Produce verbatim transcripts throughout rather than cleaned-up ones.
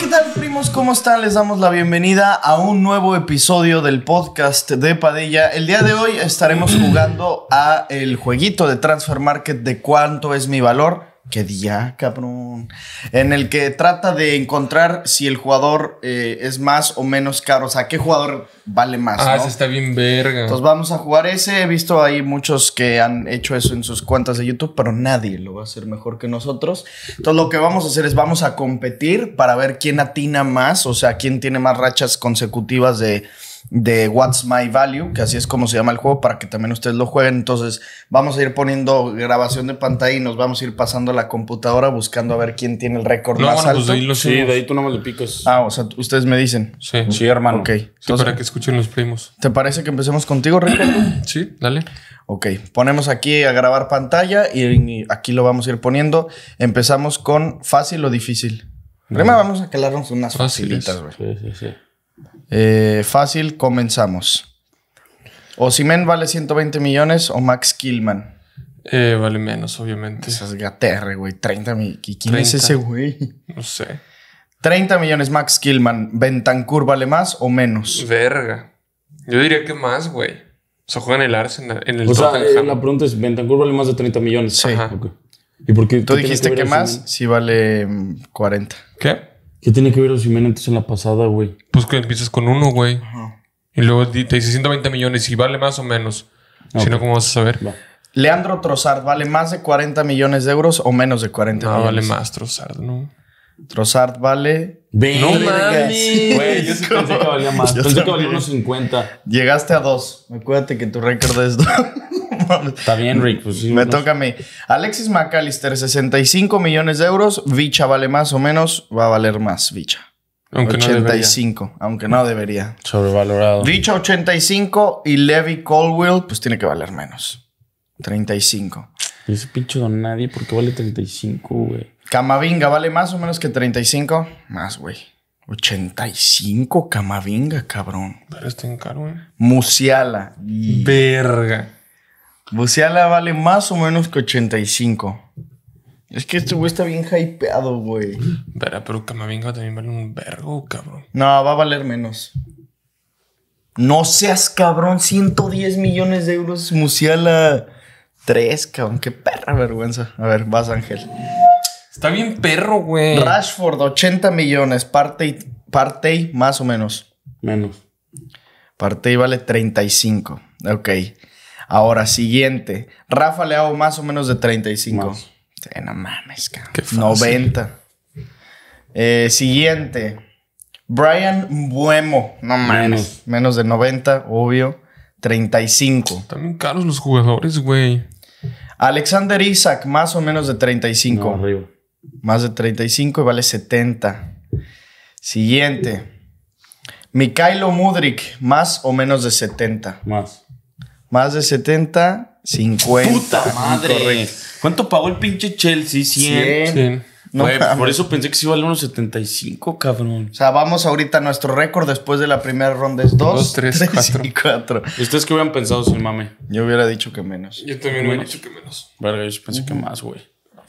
Hola, ¿qué tal, primos? ¿Cómo están? Les damos la bienvenida a un nuevo episodio del podcast de Padilla. El día de hoy estaremos jugando a el jueguito de Transfer Market de cuánto es mi valor. ¡Qué día, cabrón! En el que trata de encontrar si el jugador eh, es más o menos caro. O sea, ¿qué jugador vale más? Ah, ¿no? Se está bien verga. Entonces vamos a jugar ese. He visto ahí muchos que han hecho eso en sus cuentas de YouTube, pero nadie lo va a hacer mejor que nosotros. Entonces lo que vamos a hacer es vamos a competir para ver quién atina más. O sea, quién tiene más rachas consecutivas de... de What's My Value, que así es como se llama el juego, para que también ustedes lo jueguen. Entonces vamos a ir poniendo grabación de pantalla y nos vamos a ir pasando a la computadora buscando a ver quién tiene el récord no, más bueno, alto. Pues de ahí lo sí, de ahí tú nomás le picas. Ah, o sea, ustedes me dicen. Sí, sí, hermano. Ok. Sí, entonces, para que escuchen los primos. ¿Te parece que empecemos contigo, Ricardo? Sí, dale. Ok, ponemos aquí a grabar pantalla y aquí lo vamos a ir poniendo. Empezamos con fácil o difícil. Rema, vamos a calarnos unas Fáciles. facilitas, güey. Sí, sí, sí. Eh, fácil, comenzamos. Osimhen vale ciento veinte millones o Max Kilman. Eh, vale menos, obviamente. Esas gaterre, güey. treinta millones. ¿Quién es ese, güey? No sé. treinta millones Max Kilman. ¿Bentancur vale más o menos? Verga. Yo diría que más, güey. O sea, juega en el Arsenal. En el o sea, eh, la pregunta es: ¿Bentancur vale más de treinta millones? Sí. Ajá. Okay. ¿Y por qué? ¿Tú dijiste que, que más? Sí, vale cuarenta. ¿Qué? ¿Qué tiene que ver Osimhen entonces en la pasada, güey? Pues que empiezas con uno, güey. Ajá. Y luego te dice ciento veinte millones y vale más o menos. Okay. Si no, ¿cómo vas a saber? Va. Leandro Trossard, ¿vale más de cuarenta millones de euros o menos de cuarenta millones? No, vale más Trossard, ¿no? Trossard vale... ¡Ven! ¡No mames! Güey, yo sí pensé que valía más. Yo pensé que valía unos cincuenta. Llegaste a dos. Acuérdate que tu récord es dos. Está bien, Rick. Pues sí, me unos... toca a mí. Alexis McAllister, sesenta y cinco millones de euros. Vicha vale más o menos. Va a valer más, Vicha. Aunque ochenta y cinco, no debería. Aunque no debería. Sobrevalorado. Vicha, ochenta y cinco. Y Levy Colwill, pues tiene que valer menos. treinta y cinco. ¿Y ese pinche don nadie? ¿Por qué vale treinta y cinco, güey? Camavinga, ¿vale más o menos que treinta y cinco? Más, güey. ochenta y cinco, Camavinga, cabrón. Pero está en caro, güey. Musiala. Y... verga. Musiala vale más o menos que ochenta y cinco. Es que este güey está bien hypeado, güey. Verá, pero Camavinga también vale un vergo, cabrón. No, va a valer menos. No seas cabrón, ciento diez millones de euros. Musiala tres, cabrón. Qué perra vergüenza. A ver, vas, Ángel. Está bien perro, güey. Rashford, ochenta millones. Partey, Partey más o menos. Menos. Partey vale treinta y cinco. Ok. Ahora, siguiente. Rafa Leao, más o menos de treinta y cinco. Más. Eh, no mames, cabrón. Qué fácil. noventa. Eh, siguiente. Brian Buemo. No mames. Menos. menos de noventa, obvio. treinta y cinco. También caros los jugadores, güey. Alexander Isak, más o menos de treinta y cinco. No, arriba. Más de treinta y cinco y vale setenta. Siguiente. Mykhailo Mudryk, más o menos de setenta. Más. Más de setenta, cincuenta. ¡Puta madre! Correcto. ¿Cuánto pagó el pinche Chelsea? cien. cien. cien. No, wey, por eso pensé que sí vale unos setenta y cinco, cabrón. O sea, vamos ahorita a nuestro récord después de la primera ronda. Es dos, tres, cuatro. ¿Ustedes qué hubieran pensado sin mame? Yo hubiera dicho que menos. Yo también hubiera dicho que menos. Verga, yo pensé uh -huh. que más, güey.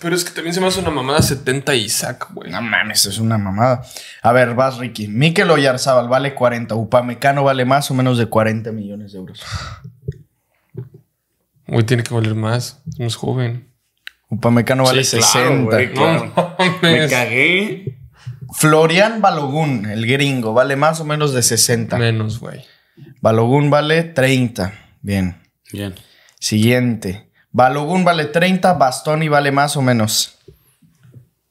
Pero es que también se me hace una mamada setenta Isak, güey. No mames, es una mamada. A ver, vas, Ricky. Mikel Oyarzabal vale cuarenta. Upamecano vale más o menos de cuarenta millones de euros. Güey, tiene que valer más. Es más joven. Upamecano vale sí, sesenta. Claro, güey, claro. No, me cagué. Florian Balogun, el gringo, vale más o menos de sesenta. Menos, güey. Balogun vale treinta. Bien. Bien. Siguiente. Balogun vale treinta. Bastoni vale más o menos.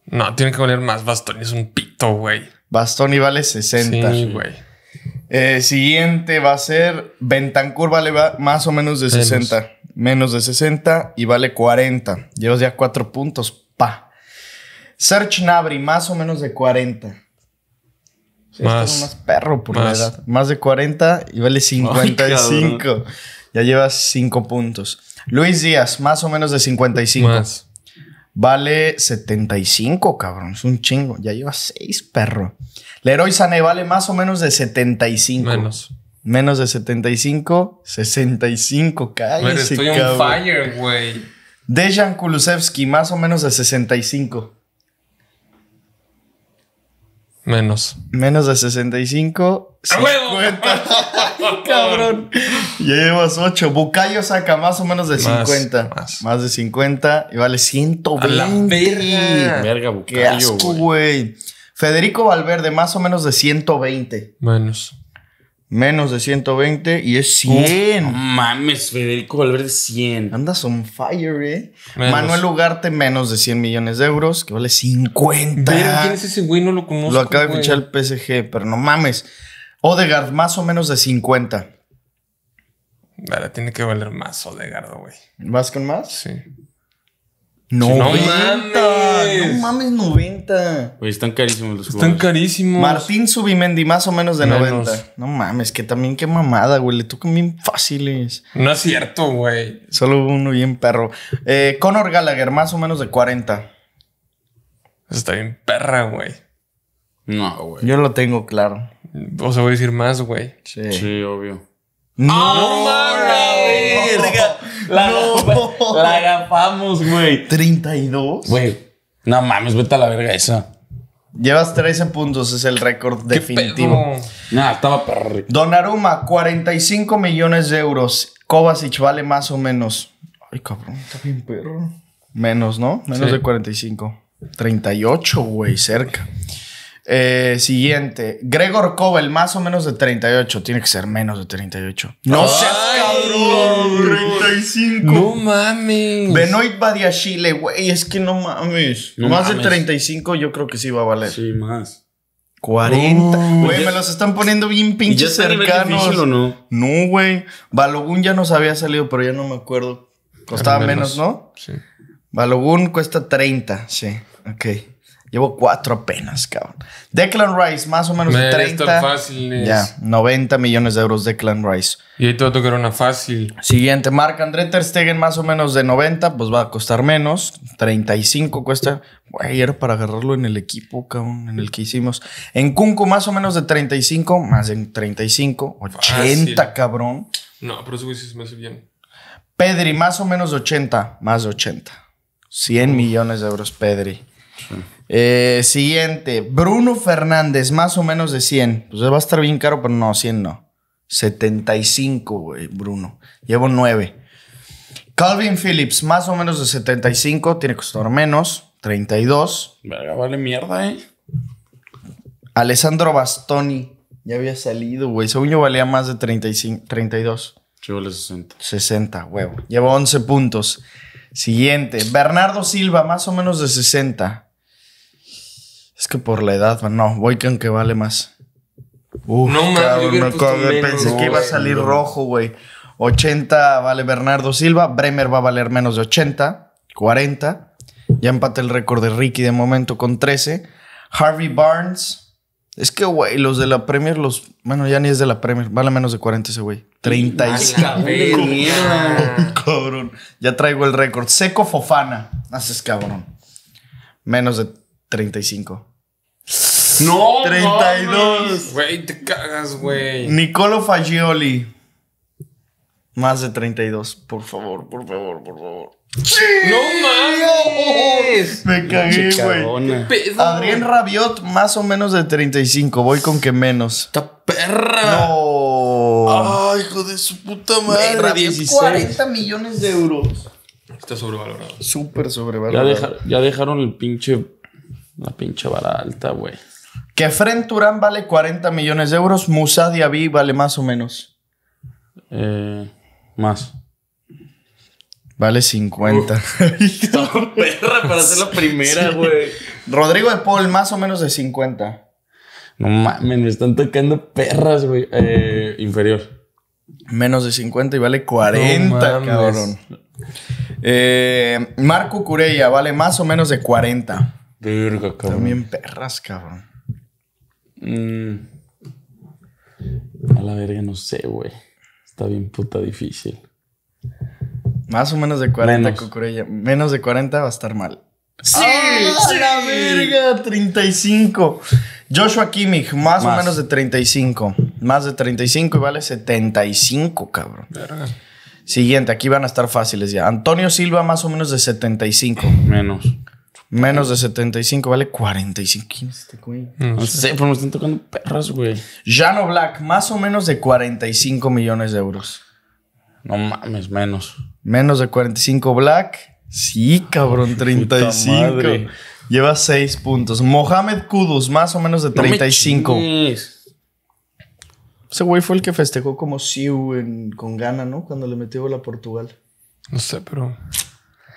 No, tiene que valer más. Bastoni es un pito, güey. Bastoni vale sesenta. Sí, güey. Eh, siguiente va a ser Bentancur, vale más o menos de menos. sesenta. Menos de sesenta y vale cuarenta. Llevas ya cuatro puntos. Pa. Serge Gnabry, más o menos de cuarenta. Sí, más. Este es más perro por más. La edad. Más de cuarenta y vale cincuenta y cinco. Ay, ya llevas cinco puntos. Luis Díaz, más o menos de cincuenta y cinco. Más. Vale setenta y cinco, cabrón. Es un chingo. Ya llevas seis, perro. Leroy Sané vale más o menos de setenta y cinco. Menos. Menos de setenta y cinco, sesenta y cinco, cállese, estoy on fire, güey. Dejan Kulusevski, más o menos de sesenta y cinco. Menos. Menos de sesenta y cinco. cincuenta. ¡Ay, cabrón! Ya llevas ocho. Bucayo saca más o menos de más, cincuenta. Más. más de cincuenta. Y vale ciento veinte. A la verga. Verga, Bucayo. Qué asco, güey. Federico Valverde, más o menos de ciento veinte. Menos. Menos de ciento veinte y es cien. No mames, Federico Valverde, cien. Andas on fire, eh. Menos. Manuel Ugarte, menos de cien millones de euros, que vale cincuenta. Pero ¿quién es ese güey? No lo conozco. Lo acaba de fichar el P S G, pero no mames. Odegaard, más o menos de cincuenta. Vale, tiene que valer más Odegaard, güey. ¿Vas con más? Sí. noventa, no mames, noventa. Oye, están carísimos los jugadores. Están carísimos. Martín Zubimendi, más o menos de menos. noventa. No mames, que también qué mamada, güey. Le tocan bien fáciles. No es cierto, güey. Solo uno bien perro. Eh, Conor Gallagher, más o menos de cuarenta. Eso está bien perra, güey. No, güey. Yo lo tengo claro. O sea, voy a decir más, güey. Sí. Sí, obvio. ¡No, ¡Oh, mames! La, no. la agafamos, güey. ¿treinta y dos? Güey, no mames, vete a la verga esa. Llevas trece puntos, es el récord definitivo. Nah, estaba perro. Donnarumma, cuarenta y cinco millones de euros. Kovacic vale más o menos. Ay, cabrón, está bien perro. Menos, ¿no? Menos sí. de cuarenta y cinco. treinta y ocho, güey, cerca. Eh, siguiente. Gregor Kobel, más o menos de treinta y ocho. Tiene que ser menos de treinta y ocho. ¡No seas cabrón! ¡treinta y cinco! ¡No mames! Benoit Badiashile, güey. Es que no mames. No más mames. De treinta y cinco yo creo que sí va a valer. Sí, más. cuarenta. Güey, oh, me los están poniendo bien pinches cercanos. ¿O no? No, güey. Balogun ya nos había salido, pero ya no me acuerdo. Costaba menos. menos, ¿no? Sí. Balogun cuesta treinta. Sí, ok. Llevo cuatro apenas, cabrón. Declan Rice, más o menos de treinta. Fáciles. Ya, noventa millones de euros Declan Rice. Y ahí te va a tocar una fácil. Siguiente, Marc-André Ter Stegen, más o menos de noventa. Pues va a costar menos. treinta y cinco cuesta. Güey, era para agarrarlo en el equipo, cabrón, en el que hicimos. En Nkunku, más o menos de treinta y cinco. Más en treinta y cinco. ochenta, fácil. Cabrón. No, pero eso güey sí se me hace bien. Pedri, más o menos de ochenta. Más de ochenta. cien millones de euros, Pedri. Sí. Eh, siguiente, Bruno Fernández, más o menos de cien. Pues va a estar bien caro, pero no, cien no. setenta y cinco, güey, Bruno. Llevo nueve. Calvin Phillips, más o menos de setenta y cinco. Tiene que costar menos, treinta y dos. Verga, vale mierda, eh. Alessandro Bastoni, ya había salido, güey. Según yo valía más de treinta y cinco, treinta y dos. Yo vale sesenta. sesenta, huevo. Llevo once puntos. Siguiente, Bernardo Silva, más o menos de sesenta. Es que por la edad, no, voy con que vale más. Uf, no, cabrón, cabrón, pensé que iba a salir rojo, güey. ochenta vale Bernardo Silva. Bremer va a valer menos de ochenta. cuarenta. Ya empata el récord de Ricky de momento con trece. Harvey Barnes. Es que, güey, los de la Premier, los... Bueno, ya ni es de la Premier. Vale menos de cuarenta ese güey. treinta y cinco. Cabrón. Cabrón. Ya traigo el récord. Seco Fofana. Haces cabrón. Menos de... treinta y cinco. No, treinta y dos. Güey, te cagas, güey. Nicolo Fagioli. Más de treinta y dos. Por favor, por favor, por favor. ¡Sí! ¡No mames! Me cagué, güey. Adrián Rabiot, más o menos de treinta y cinco. Voy con que menos. ¡Esta perra! ¡No! ¡Ay, hijo de su puta madre! Rabiot, cuarenta millones de euros. Está sobrevalorado. Súper sobrevalorado. Ya, deja, ya dejaron el pinche... La pinche vara alta, güey. Kefren Turán vale cuarenta millones de euros. Moussa Diaby vale más o menos. Eh, más. Vale cincuenta. Está perra para ser la primera, güey. Sí. Rodrigo de Paul, más o menos de cincuenta. No mames, me están tocando perras, güey. Eh, inferior. Menos de cincuenta y vale cuarenta, no, cabrón. Eh, Marco Cureya vale más o menos de cuarenta. Verga, cabrón. También perras, cabrón. Mm. A la verga, no sé, güey. Está bien puta difícil. Más o menos de cuarenta, Cucurella. Menos de cuarenta va a estar mal. ¡Sí! ¡Oh, sí! ¡La verga! treinta y cinco. Joshua Kimmich, más, más o menos de treinta y cinco. Más de treinta y cinco y vale setenta y cinco, cabrón. Verga. Siguiente, aquí van a estar fáciles ya. Antonio Silva, más o menos de setenta y cinco. Menos. Menos de setenta y cinco, vale cuarenta y cinco. ¿Quién es este güey? No sé, pero me están tocando perros, güey. Jano Black, más o menos de cuarenta y cinco millones de euros. No mames, menos. Menos de cuarenta y cinco Black. Sí, cabrón, treinta y cinco. Lleva seis puntos. Mohamed Kudus, más o menos de treinta y cinco. No me chingues. Ese güey fue el que festejó como Siu en, con Ghana, ¿no? Cuando le metió gol a Portugal. No sé, pero...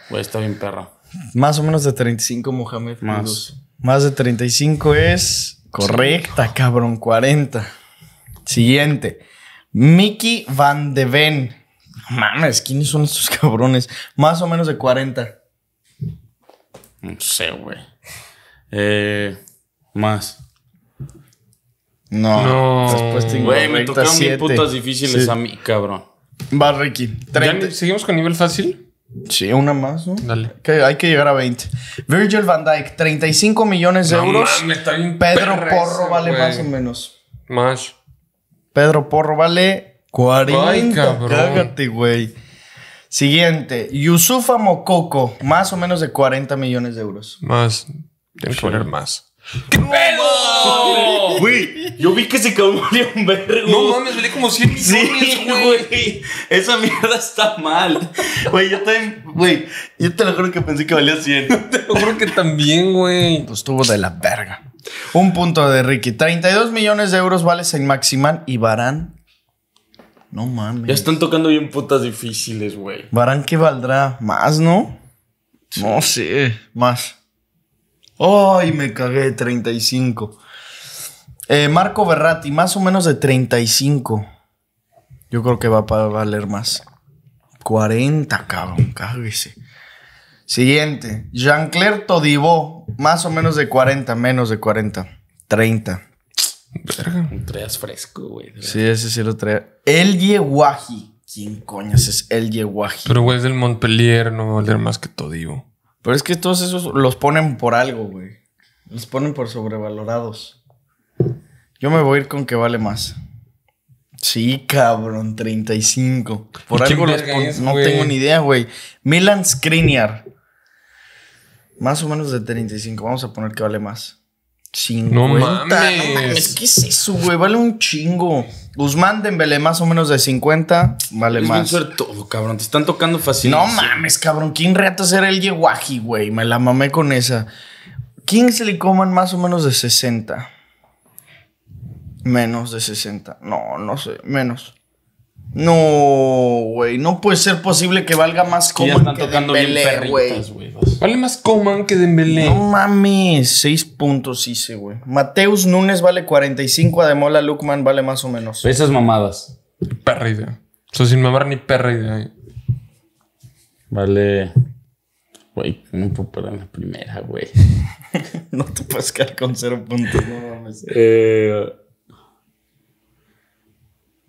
Güey, está bien perra. Más o menos de treinta y cinco, Mohamed Kudus. Más. Más de treinta y cinco es... Correcta, sí, cabrón, cuarenta. Siguiente. Mickey Van de Ven. Mames, ¿quiénes son estos cabrones? Más o menos de cuarenta. No sé, güey. Eh, más. No. no. Güey, me tocaron mil putas difíciles, sí, a mí, cabrón. Va, Ricky. treinta. ¿Seguimos con nivel fácil? Sí, una más, ¿no? Dale. Que hay que llegar a veinte. Virgil van Dijk, treinta y cinco millones de euros. Man, está bien. Pedro Porro vale, güey, más o menos. Más. Pedro Porro vale... cuarenta. Ay, cabrón. Cágate, güey. Siguiente. Yusufa Mococo. Más o menos de cuarenta millones de euros. Más. Tienes que poner más. ¡Qué pedo! Güey, yo vi que se cagó un vergo. No mames, vale como cien millones, sí, güey. Esa mierda está mal. Güey, yo también, güey, yo te lo juro que pensé que valía cien. Te lo juro que también, güey. Pues estuvo de la verga. Un punto de Ricky. treinta y dos millones de euros vale Saint Maximán y Varane. No mames. Ya están tocando bien putas difíciles, güey. Varane, ¿qué valdrá? ¿Más, no? Sí. No sé. Más. Ay, me cagué. treinta y cinco. Eh, Marco Verratti, más o menos de treinta y cinco. Yo creo que va a valer más. cuarenta, cabrón. Cáguese. Siguiente. Jean-Claire Todibo, más o menos de cuarenta. Menos de cuarenta. treinta. Traías fresco, güey. Sí, ese sí lo traía. El Yewaji. ¿Quién coñas es el Yewaji? Pero, güey, es del Montpellier. No va a valer más que Todibo. Pero es que todos esos los ponen por algo, güey. Los ponen por sobrevalorados. Yo me voy a ir con que vale más. Sí, cabrón. treinta y cinco. Por algo los ponen. No tengo ni idea, güey. Milan Skriniar. Más o menos de treinta y cinco. Vamos a poner que vale más. cincuenta. No mames. No mames. ¿Qué es eso, güey? Vale un chingo. Guzmán Dembélé, más o menos de cincuenta. Vale es más. Es bien todo, cabrón. Te están tocando fácil. No mames, cabrón. ¿Quién reatas era el Yewaji, güey? Me la mamé con esa. Kingsley Coman, más o menos de sesenta. Menos de sesenta. No, no sé. Menos. No, güey. No puede ser posible que valga más Coman que Dembélé, güey. Vale más Coman que Dembélé. No mames. Seis puntos hice, güey. Mateus Nunes vale cuarenta y cinco. Ademola Lookman vale más o menos. Esas mamadas. Perra idea. O sea, sin mamar ni perra idea. Vale. Güey, no puedo parar en la primera, güey. No te puedes quedar con cero puntos. No mames. Eh...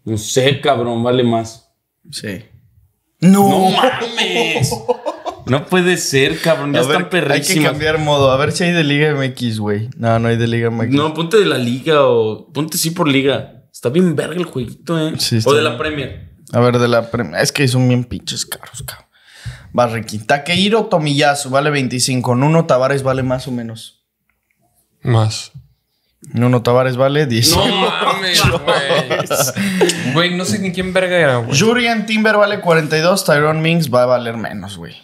No sé, cabrón, vale más. Sí. ¡No, no mames! No puede ser, cabrón, ya a están ver, perrísimas. Hay que cambiar modo, a ver si hay de Liga M X, güey. No, no hay de Liga M X. No, ponte de la Liga o... Ponte sí por Liga. Está bien verga el jueguito, eh. Sí, o de bien. La Premier. A ver, de la Premier. Es que son bien pinches caros, cabrón. Barriqui. Takeiro Tomiyasu vale veinticinco. Nuno Tavares vale más o menos. Más. Nuno Tavares vale diez. No mames, güey. Güey, no sé ni quién verga era, güey. Jurriën Timber vale cuarenta y dos. Tyrone Mings va a valer menos, güey.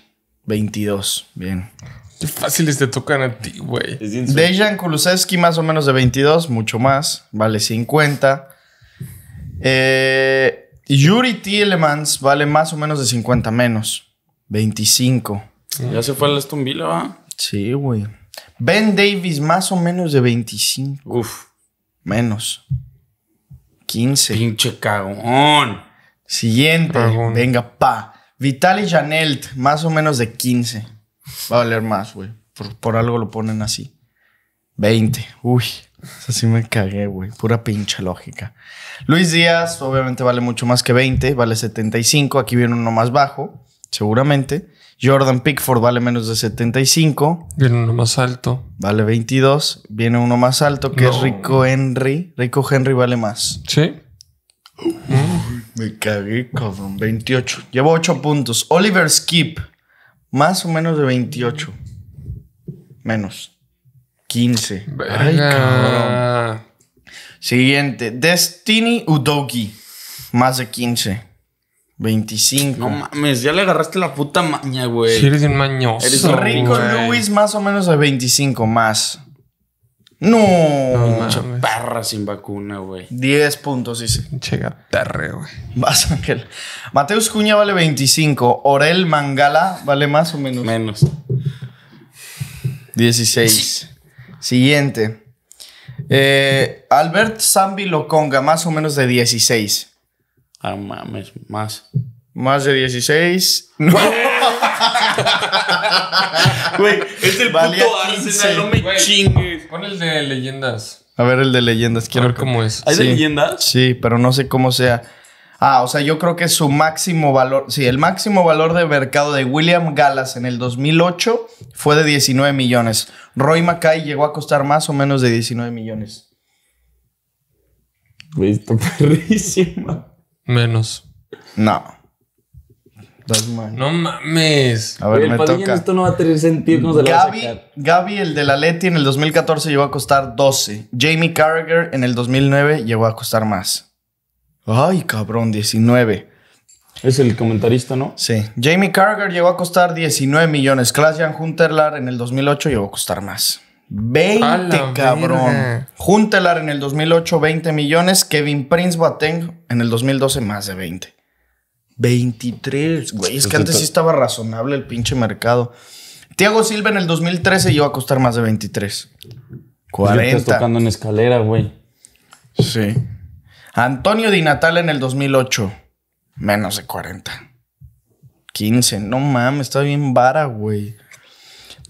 veintidós. Bien. Qué fáciles te tocan a ti, güey. Dejan Kulusevski, más o menos de veintidós. Mucho más. Vale cincuenta. Eh, Yuri Tielemans vale más o menos de cincuenta. Menos. veinticinco. Ya se fue al Aston Villa, ¿va? Sí, güey. Ben Davis, más o menos de veinticinco. Uf. Menos. quince. Pinche cagón. Siguiente. Cagón. Venga, pa. Vitali Janelt, más o menos de quince. Va a valer más, güey. Por, por algo lo ponen así. veinte. Uy. Así me cagué, güey. Pura pinche lógica. Luis Díaz, obviamente vale mucho más que veinte. Vale setenta y cinco. Aquí viene uno más bajo. Seguramente. Jordan Pickford vale menos de setenta y cinco. Viene uno más alto. Vale veintidós. Viene uno más alto que no. es Rico Henry. Rico Henry vale más. Sí. Uy, me cagué, cabrón. veintiocho. Llevo ocho puntos. Oliver Skip. Más o menos de veintiocho. menos quince. Verga. Ay, cabrón. Siguiente. Destiny Udoki. Más de quince. veinticinco. No mames, ya le agarraste la puta maña, güey. Sí, eres un mañoso. Eres rico, güey. Luis, más o menos de veinticinco más. No. No perra sin vacuna, güey. diez puntos, dice. Chega, perre, güey. Vas, Ángel. Mateus Cuña vale veinticinco. Orel Mangala vale más o menos. Menos. dieciséis. Siguiente. Eh, Albert Zambi Lokonga, más o menos de dieciséis. Ah, mames, más. Más de dieciséis. No. Güey, es el Valía puto Arsenal, no me wey, chingues. Pon el de leyendas. A ver, el de leyendas. Quiero ver cómo es. ¿Hay sí, de leyendas? Sí, pero no sé cómo sea. Ah, o sea, yo creo que su máximo valor... Sí, el máximo valor de mercado de William Gallas en el dos mil ocho fue de diecinueve millones. Roy Mackay llegó a costar más o menos de diecinueve millones. Güey, está perrísima. Menos. No. No mames. A ver, el me toca. Esto no va a tener sentido. ¿Cómo se lo va a sacar? Gavi, el de la Leti, en el dos mil catorce llegó a costar doce. Jamie Carragher en el dos mil nueve llegó a costar más. Ay, cabrón, diecinueve. Es el comentarista, ¿no? Sí. Jamie Carragher llegó a costar diecinueve millones. Klaas-Jan Huntelaar en el dos mil ocho llegó a costar más. veinte, cabrón. Huntelaar en el dos mil ocho, veinte millones. Kevin Prince Boateng en el dos mil doce, más de veinte. veintitrés, güey. Es que antes sí estaba razonable el pinche mercado. Thiago Silva en el dos mil trece iba a costar más de veintitrés. cuarenta. Estás tocando en escalera, güey. Sí. Antonio Di Natale en el dos mil ocho. Menos de cuarenta. quince. No mames, está bien vara, güey.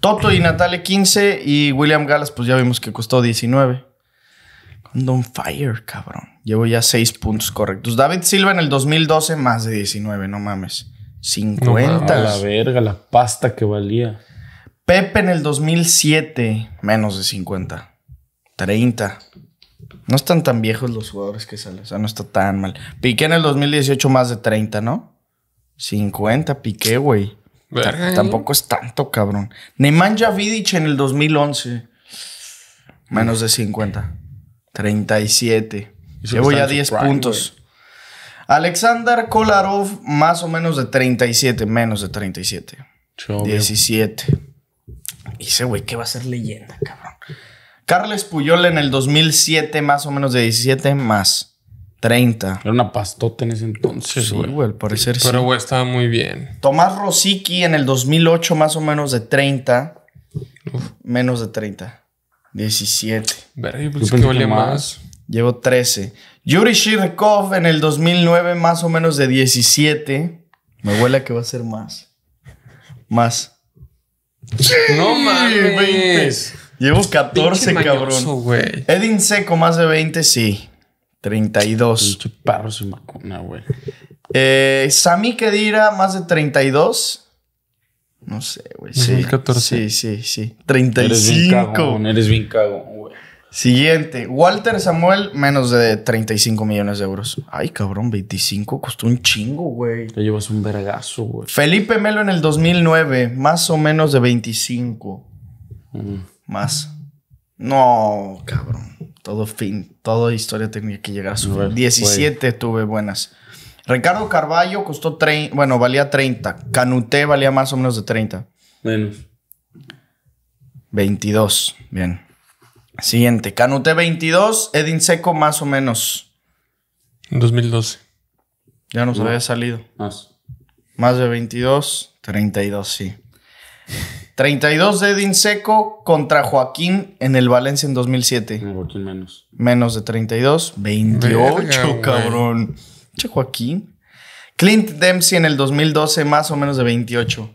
Toto Di Natale, quince. Y William Gallas, pues ya vimos que costó diecinueve. Don Fire, cabrón. Llevo ya seis puntos correctos. David Silva en el dos mil doce, más de diecinueve, no mames. cincuenta. No, a la verga, la pasta que valía. Pepe en el dos mil siete, menos de cincuenta. treinta. No están tan viejos los jugadores que salen. O sea, no está tan mal. Piqué en el dos mil dieciocho, más de treinta, ¿no? cincuenta, Piqué, güey. Tampoco es tanto, cabrón. Nemanja Vidic en el dos mil once, menos de cincuenta. treinta y siete. Llevo ya diez puntos. Alexander Kolarov, más o menos de treinta y siete. Menos de treinta y siete. diecisiete. Y ese güey que va a ser leyenda, cabrón. Carles Puyol en el dos mil siete, más o menos de diecisiete. Más treinta. Era una pastota en ese entonces, güey. Sí, güey, al parecer sí. Pero güey, estaba muy bien. Tomás Rosicky en el dos mil ocho, más o menos de treinta. Uf. Menos de treinta. diecisiete. Verga, pues que vale más. Llevo trece. Yuri Shirkov en el dos mil nueve, más o menos de diecisiete. Me huele a que va a ser más. Más. ¡Sí! No mames. veinte. Llevo catorce, cabrón. Mañoso, Edin Seco, más de veinte, sí. treinta y dos. Pinche parro sin vacuna, güey. Eh, Sami Khedira, más de treinta y dos. No sé, güey. Sí, sí, sí, sí. treinta y cinco. Eres bien cago, güey. Siguiente. Walter Samuel, menos de treinta y cinco millones de euros. Ay, cabrón, veinticinco. Costó un chingo, güey. Te llevas un vergazo, güey. Felipe Melo en el dos mil nueve, más o menos de veinticinco. Mm. Más. No, cabrón. Todo fin. Toda historia tenía que llegar a su fin. diecisiete, güey. Tuve buenas. Ricardo Carvalho costó treinta. Bueno, valía treinta. Canuté valía más o menos de treinta. Menos. veintidós. Bien. Siguiente. Canuté veintidós. Edin Seco más o menos. En dos mil doce. Ya nos no. había salido. Más. Más de veintidós. treinta y dos, sí. treinta y dos de Edin Seco contra Joaquín en el Valencia en dos mil siete. No, Joaquín menos. Menos de treinta y dos. veintiocho, verga, cabrón. Güey. Joaquín. Clint Dempsey en el dos mil doce, más o menos de veintiocho.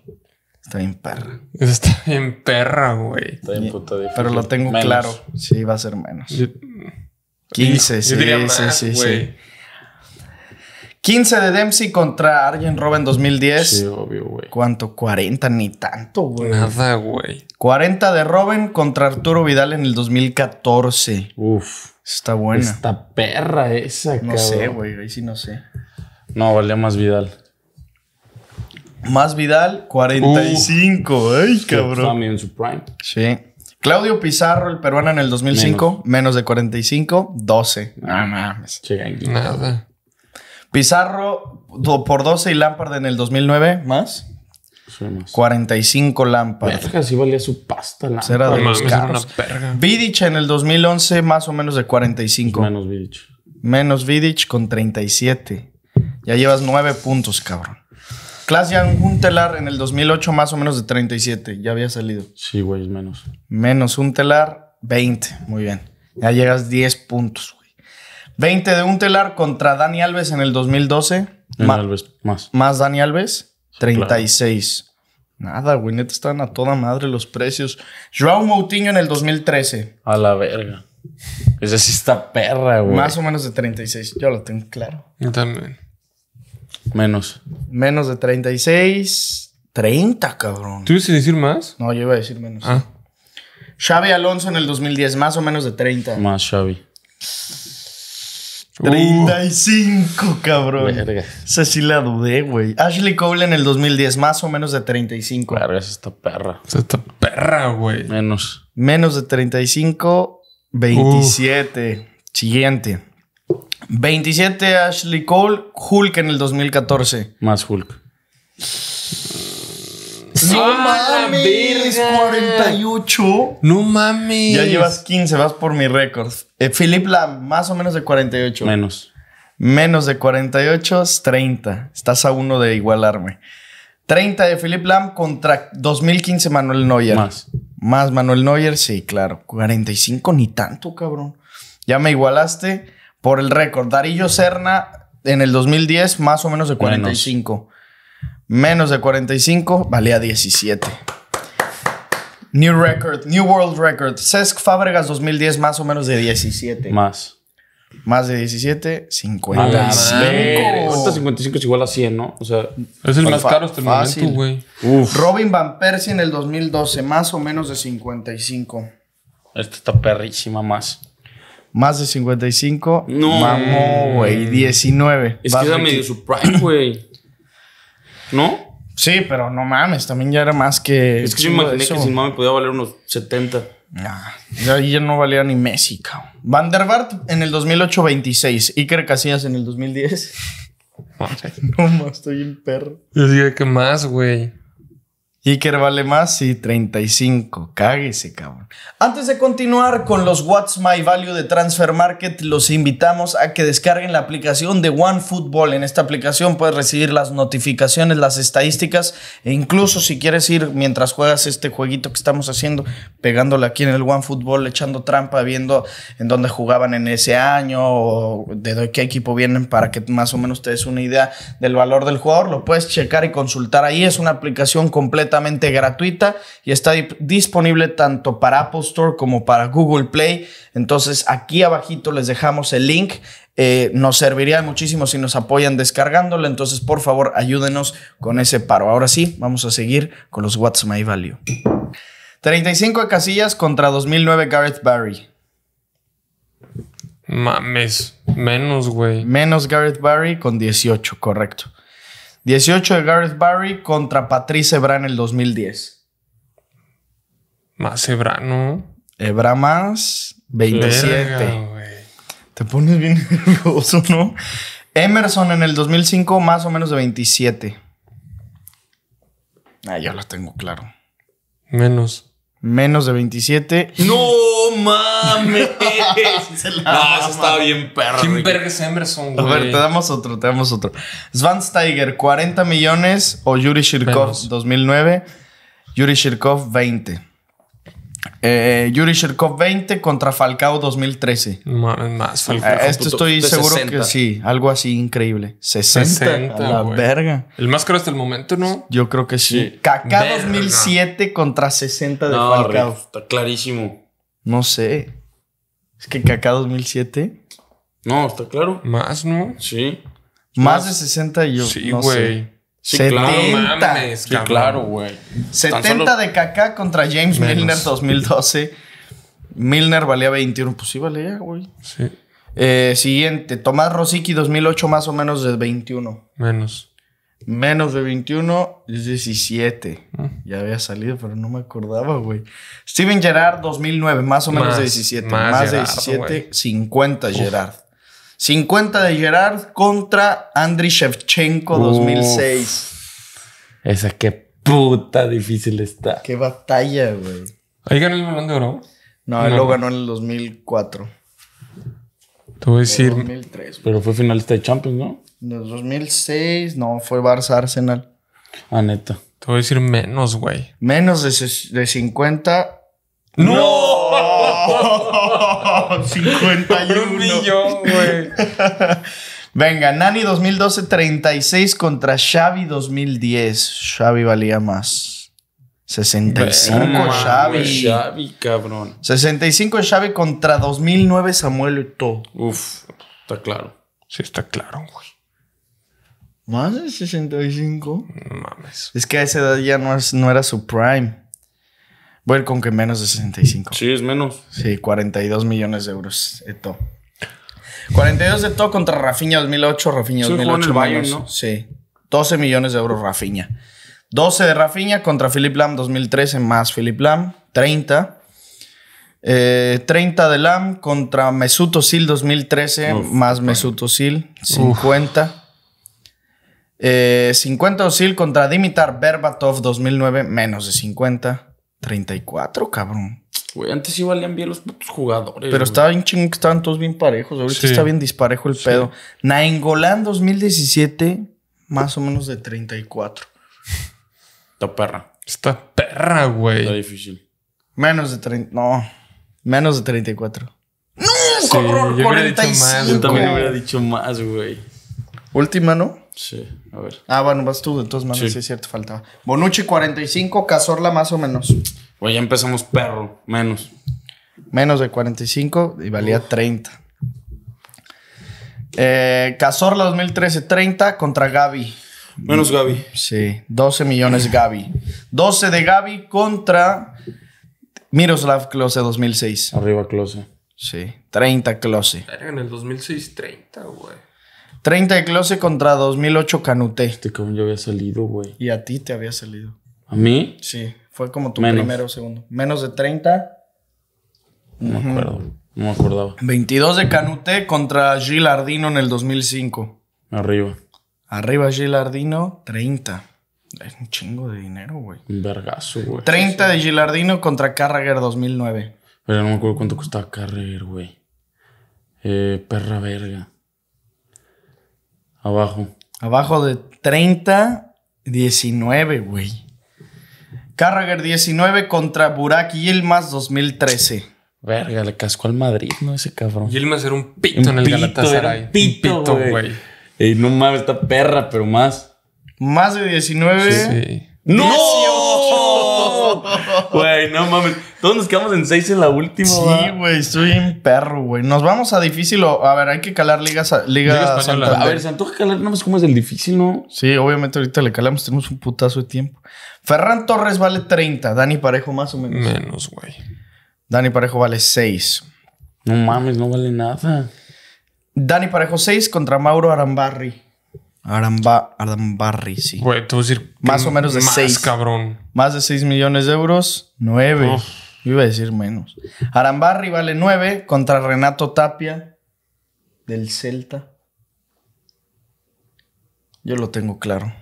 Está bien perra. Está bien perra, güey. Está bien puta difícil. Pero lo tengo menos. Claro. Sí, va a ser menos. Yo, quince, yo, sí, yo diría más, sí, sí, sí. quince de Dempsey contra Arjen Robben en dos mil diez. Sí, obvio, güey. ¿Cuánto? cuarenta, ni tanto, güey. Nada, güey. cuarenta de Robben contra Arturo Vidal en el dos mil catorce. Uf. Está buena. Esta perra esa, cabrón. No sé, güey. Ahí sí no sé. No, valía más Vidal. Más Vidal, cuarenta y cinco. Uh, Ay, cabrón. También en su prime. Sí. Claudio Pizarro, el peruano en el dos mil cinco, menos, menos de cuarenta y cinco, doce. No mames. Sí, nada. Pizarro por doce y Lampard en el dos mil nueve, más. Sí, más. cuarenta y cinco Lampard. Verga, sí valía su pasta Lampard. Era de los caros. Vidic en el dos mil once, más o menos de cuarenta y cinco. Menos Vidic. Menos Vidic con treinta y siete. Ya llevas nueve puntos, cabrón. Klaas-Jan Huntelaar en el dos mil ocho, más o menos de treinta y siete. Ya había salido. Sí, güey, es menos. Menos Huntelaar, veinte. Muy bien. Ya llegas diez puntos, güey. veinte de Huntelaar contra Dani Alves en el dos mil doce. Dani Alves, más. Más Dani Alves, treinta y seis. Claro. Nada, güey. Neta, estaban a toda madre los precios. João Moutinho en el dos mil trece. A la verga. Esa sí está perra, güey. Más o menos de treinta y seis. Yo lo tengo claro. Yo también. Menos. Menos de treinta y seis. treinta, cabrón. ¿Tú ibas a decir más? No, yo iba a decir menos. Ah. Xavi Alonso en el dos mil diez. Más o menos de treinta. Más Xavi. treinta y cinco, uh. cabrón. Verga. Esa sí la dudé, güey. Ashley Cole en el dos mil diez. Más o menos de treinta y cinco. Verga, esa está perra. Esa está perra, güey. Menos. Menos de treinta y cinco. veintisiete. Uh. Siguiente. veintisiete Ashley Cole, Hulk en el dos mil catorce. Más Hulk. ¡No mames! cuarenta y ocho. ¡No mames! Ya llevas quince, vas por mi récord. Eh, Philip Lam, más o menos de cuarenta y ocho. Menos. Menos de cuarenta y ocho, treinta. Estás a uno de igualarme. treinta de Philip Lam contra dos mil quince Manuel Neuer. Más. Más Manuel Neuer, sí, claro. cuarenta y cinco, ni tanto, cabrón. Ya me igualaste. Por el récord, Darío Serna en el dos mil diez, más o menos de cuarenta y cinco. Menos, menos de cuarenta y cinco, valía diecisiete. New record, new world record. Cesc Fábregas dos mil diez, más o menos de diecisiete. Más. Más de diecisiete, cincuenta y cinco. Ahorita cincuenta y cinco es igual a cien, ¿no? O sea, es el más caro hasta el momento, güey. Robin Van Persie en el dos mil doce, más o menos de cincuenta y cinco. Esta está perrísima, más. Más de cincuenta y cinco. No. Mamó, güey. diecinueve. Es que era medio surprise, güey. ¿No? Sí, pero no mames. También ya era más que... Es que yo imaginé que sin mame podía valer unos setenta. Nah. Ya, ya no valía ni Messi, cabrón. Van der Vaart en el dos mil ocho, veintiséis. Iker Casillas en el dos mil diez. No más, estoy en perro. Yo diría que más, güey. Iker vale más y treinta y cinco. Cáguese, cabrón. Antes de continuar con los What's My Value de Transfer Market, los invitamos a que descarguen la aplicación de OneFootball. En esta aplicación puedes recibir las notificaciones, las estadísticas e incluso si quieres ir mientras juegas este jueguito que estamos haciendo, pegándole aquí en el OneFootball, echando trampa, viendo en dónde jugaban en ese año o de qué equipo vienen para que más o menos te des una idea del valor del jugador. Lo puedes checar y consultar ahí. Es una aplicación completa gratuita y está disponible tanto para Apple Store como para Google Play. Entonces aquí abajito les dejamos el link. Eh, nos serviría muchísimo si nos apoyan descargándolo. Entonces por favor ayúdenos con ese paro. Ahora sí, vamos a seguir con los What's My Value. treinta y cinco de Casillas contra dos mil nueve Gareth Barry. Mames, menos, güey. Menos Gareth Barry con dieciocho, correcto. dieciocho de Gareth Barry contra Patrice Evra en el dos mil diez. Más Evra, ¿no? Evra más veintisiete. Verga, te pones bien nervioso, ¿no? Emerson en el dos mil cinco, más o menos de veintisiete. Ah, ya lo tengo claro. Menos. Menos de veintisiete. ¡No mames! Se la no, eso estaba bien perro. ¿Quién verga es Emerson, güey? A ver, te damos otro, te damos otro. Schweinsteiger, cuarenta millones. O Yuri Shirkov, menos. dos mil nueve. Yuri Shirkov, veinte. Eh, Yuri Shirkov, veinte contra Falcao, dos mil trece. Man, más Falcao. Eh, esto estoy seguro sesenta. Que sí. Algo así increíble. sesenta. sesenta a la wey. Verga. El más caro hasta el momento, ¿no? Yo creo que sí. sí. Kaká, verga. dos mil siete contra sesenta de no, Falcao. Rey, está clarísimo. No sé. Es que Kaká dos mil siete. No, está claro. Más, ¿no? Sí. Más, más. De sesenta yo. Sí, güey. No sí, setenta. Claro, mames, sí, claro, güey. setenta solo... de Kaká contra James menos. Milner dos mil doce. Milner valía veintiuno. Pues sí valía, güey. Sí. Eh, siguiente. Tomás Rosicky dos mil ocho, más o menos de veintiuno. Menos. Menos de veintiuno es diecisiete. ¿Eh? Ya había salido, pero no me acordaba, güey. Steven Gerrard, dos mil nueve, más o menos más, de diecisiete. Más, más Gerard, de diecisiete, wey. cincuenta Gerrard. Uf. cincuenta de Gerrard contra Andriy Shevchenko, Uf. dos mil seis. Esa qué puta difícil está. Qué batalla, güey. ¿Ahí ganó el Balón de Oro? No, él no. Lo ganó en el dos mil cuatro. Te voy a decir... dos mil tres, pero fue finalista de Champions, ¿no? En el dos mil seis, no, fue Barça-Arsenal. Ah, neta. Te voy a decir menos, güey. Menos de, de cincuenta. ¡No! ¡No! cincuenta y uno. Un millón, güey. Venga, Nani dos mil doce, treinta y seis contra Xavi dos mil diez. Xavi valía más. sesenta y cinco Ven, Xavi. Xavi, cabrón. sesenta y cinco Xavi contra dos mil nueve Samuel Eto'o. Uf, está claro. Sí, está claro, güey. ¿Más de sesenta y cinco? No mames. Es que a esa edad ya no, es, no era su prime. Voy a ir con que menos de sesenta y cinco. Sí, es menos. Sí, cuarenta y dos millones de euros. Eto'o. cuarenta y dos de Eto'o contra Rafinha dos mil ocho. Rafinha dos mil ocho. El Bayern, ¿no? Sí. doce millones de euros Rafinha. doce de Rafinha contra Philipp Lahm dos mil trece. Más Philipp Lahm. treinta. Eh, treinta de Lahm contra Mesut Özil dos mil trece. Uf, más Mesut Özil. cincuenta. Uf. Eh, cincuenta Özil contra Dimitar Berbatov dos mil nueve, menos de cincuenta. treinta y cuatro, cabrón. Güey, antes sí valían bien los putos jugadores. Pero estaba bien chingón que estaban todos bien parejos. Ahorita sí está bien disparejo el sí. pedo. Nainggolan dos mil diecisiete, más o menos de treinta y cuatro. Está perra. Está perra, güey. Está difícil. Menos de treinta. No, menos de treinta y cuatro. ¡No, sí, cabrón! Yo cuarenta y cinco. Más, yo también hubiera dicho más, güey. Última, ¿no? Sí, a ver. Ah, bueno, vas tú, de todas maneras, sí, sí es cierto, faltaba. Bonucci cuarenta y cinco, Cazorla más o menos. Güey, ya empezamos perro, menos. Menos de cuarenta y cinco y valía Uf. treinta. Eh, Cazorla dos mil trece, treinta contra Gavi. Menos Gavi. Sí, doce millones Gavi. doce de Gavi contra Miroslav Klose dos mil seis. Arriba Klose. Sí, treinta Klose. En el dos mil seis, treinta, güey. treinta de Klose contra dos mil ocho Canute. Este cabrón ya había salido, güey. Y a ti te había salido. ¿A mí? Sí. Fue como tu menos. Primero o segundo. Menos de treinta. No me uh-huh. acuerdo. No me acordaba. veintidós de Canute contra Gilardino en el dos mil cinco. Arriba. Arriba Gilardino, treinta. Es un chingo de dinero, güey. Un vergazo, güey. treinta de Gilardino contra Carragher dos mil nueve. Pero no me acuerdo cuánto costaba Carragher, güey. Eh, perra verga. Abajo. Abajo de treinta, diecinueve, güey. Carragher diecinueve contra Burak Yilmaz dos mil trece. Verga, le cascó al Madrid, ¿no? Ese cabrón. Yilmaz era un pito un en el pito, Galatasaray. Era un pito, un pito, güey. Ey, no mames, está perra, pero más. Más de diecinueve. Sí. sí. ¡No! Güey, no mames. Todos nos quedamos en seis en la última. Sí, güey, estoy en perro, güey. Nos vamos a difícil. O, a ver, hay que calar Liga, Liga, Liga Española. A ver, se antoja calar. No más cómo es el difícil, ¿no? Sí, obviamente ahorita le calamos. Tenemos un putazo de tiempo. Ferran Torres vale treinta. Dani Parejo más o menos. Menos, güey. Dani Parejo vale seis. No mames, no vale nada. Dani Parejo seis contra Mauro Arambarri. Aramba, Arambarri, sí. Güey, te voy a decir... Más o menos de más, seis. Más, cabrón. Más de seis millones de euros. nueve. Uf. Yo iba a decir menos. Arambarri vale nueve contra Renato Tapia del Celta. Yo lo tengo claro.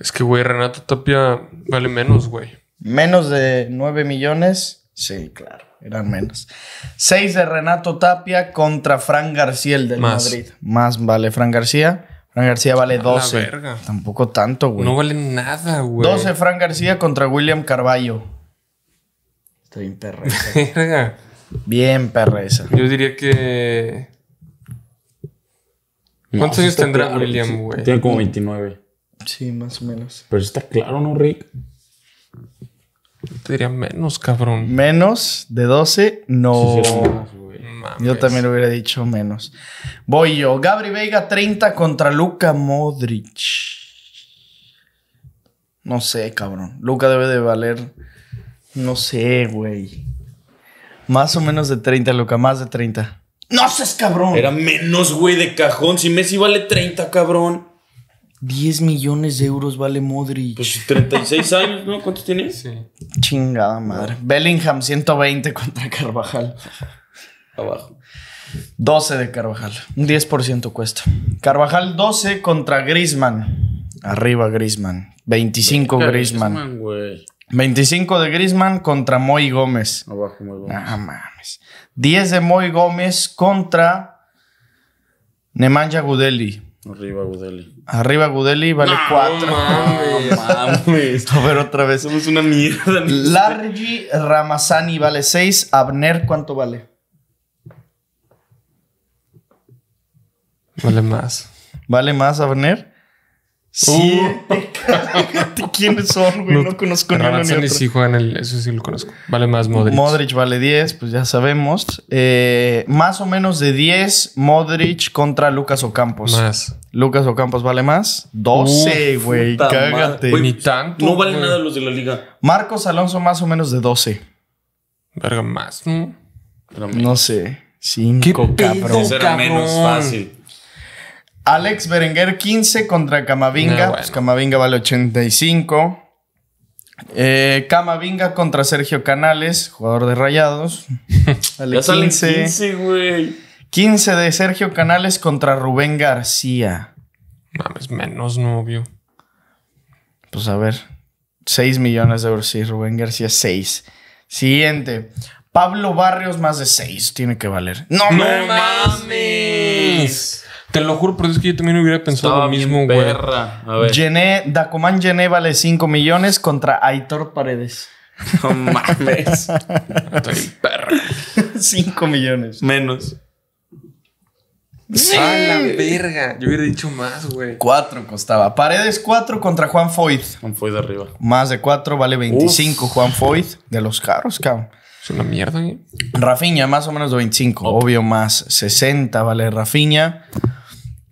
Es que, güey, Renato Tapia vale menos, güey. Menos de nueve millones. Sí, claro. Eran menos. seis de Renato Tapia contra Fran García, el del más. Madrid. Más vale Fran García. Fran García vale doce. A la verga. Tampoco tanto, güey. No vale nada, güey. doce Fran García contra William Carvalho. Está bien perreza. Verga. Bien perreza. Yo diría que... ¿Cuántos no, años tendrá claro, William, güey? Tiene como veintinueve. Sí, más o menos. Pero está claro, ¿no, Rick? Yo te diría menos, cabrón. Menos de doce, no. Sí, sí, menos, yo también lo hubiera dicho menos. Voy yo. Gabri Veiga treinta contra Luka Modric. No sé, cabrón. Luka debe de valer. No sé, güey. Más o menos de treinta, Luka. Más de treinta. No seas cabrón. Era menos, güey, de cajón. Si Messi vale treinta, cabrón. diez millones de euros vale Modric. Pues treinta y seis años, ¿no? ¿Cuántos tienes? Sí. Chingada madre. Bellingham, ciento veinte contra Carvajal. Abajo. doce de Carvajal. Un diez por ciento cuesta. Carvajal doce contra Griezmann. Arriba Griezmann. veinticinco Griezmann. Griezmann, güey. veinticinco de Griezmann contra Moy Gómez. Abajo Moy Gómez. Ah, mames. diez de Moy Gómez contra Nemanja Gudeli. Arriba Gudeli. Arriba Gudeli vale no, cuatro. Mames. No mames. A ver otra vez. Somos una mierda. Largi Ramazani vale seis. Abner, ¿cuánto vale? Vale más. ¿Vale más, Abner? Sí. Uh. ¿Quiénes son, güey? No, no conozco ni uno ni otro. Sí juegan el, eso sí lo conozco. Vale más Modric. Modric vale diez, pues ya sabemos. Eh, más o menos de diez, Modric contra Lucas Ocampos. Más. Lucas Ocampos vale más. doce, güey. Uh, cágate. Wey, ni tanto. No valen nada los de la liga. Marcos Alonso más o menos de doce. Verga, más. No, no sé. cinco, cabrón. Será menos fácil. Alex Berenguer quince contra Camavinga. No, bueno. Pues Camavinga vale ochenta y cinco. Eh, Camavinga contra Sergio Canales, jugador de Rayados. Vale ya quince, güey. quince de Sergio Canales contra Rubén García. Mames, menos novio. Pues a ver. seis millones de euros. Sí, Rubén García, seis. Siguiente. Pablo Barrios más de seis. Tiene que valer. ¡No, no mames! mames. Te lo juro, pero es que yo también hubiera pensado Estaba lo mismo, güey. Gené, Dacomán Gené vale cinco millones contra Aitor Paredes. No mames. Estoy perra. cinco millones. Menos. ¡Sí! ¡A la verga! Yo hubiera dicho más, güey. cuatro costaba. Paredes cuatro contra Juan Foyt. Juan Foyt arriba. Más de cuatro, vale veinticinco. Uf. Juan Foyt, de los caros, cabrón. Es una mierda, güey. Rafinha, más o menos de veinticinco. Op. Obvio, más sesenta, vale Rafinha.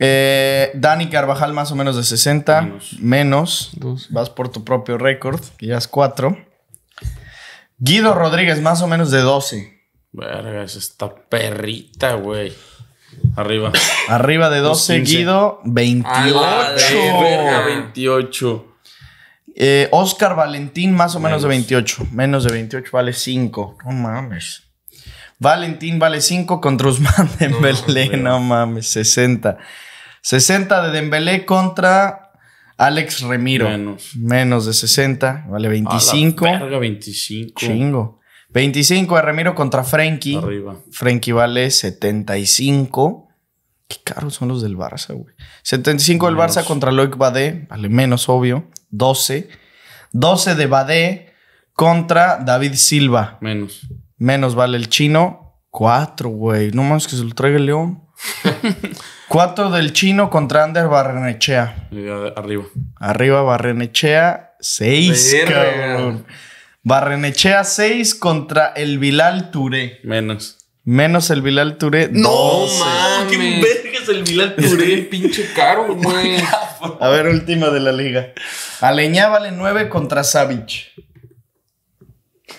Eh, Dani Carvajal, más o menos de sesenta. Menos. menos. Dos. Vas por tu propio récord, que ya es cuatro. Guido Rodríguez, más o menos de doce. Verga, es esta perrita, güey. Arriba. Arriba de doce, Guido, veintiocho. Verga, veintiocho. Eh, Oscar Valentín, más o menos, menos de veintiocho. Menos de veintiocho, vale cinco. No mames. Valentín vale cinco contra Ousmane Dembélé. No, no mames, sesenta. sesenta de Dembélé contra Alex Remiro. Menos. Menos de sesenta, vale veinticinco. A la verga, veinticinco. Chingo. veinticinco de Remiro contra Frenkie. Arriba. Frenkie vale setenta y cinco. Qué caros son los del Barça, güey. setenta y cinco menos. Del Barça contra Loic Badé. Vale menos, obvio. doce. doce de Badé contra David Silva. Menos. Menos vale el chino. cuatro, güey. No más que se lo traiga el León. cuatro del chino contra Ander Barrenechea. Arriba. Arriba Barrenechea. seis, cabrón. Barrenechea seis contra el Bilal Touré. Menos. Menos el Bilal Touré. No mames. ¿Qué verga es el Bilal Touré? Pinche caro, güey. A ver, última de la liga. Aleñá vale nueve contra Savic.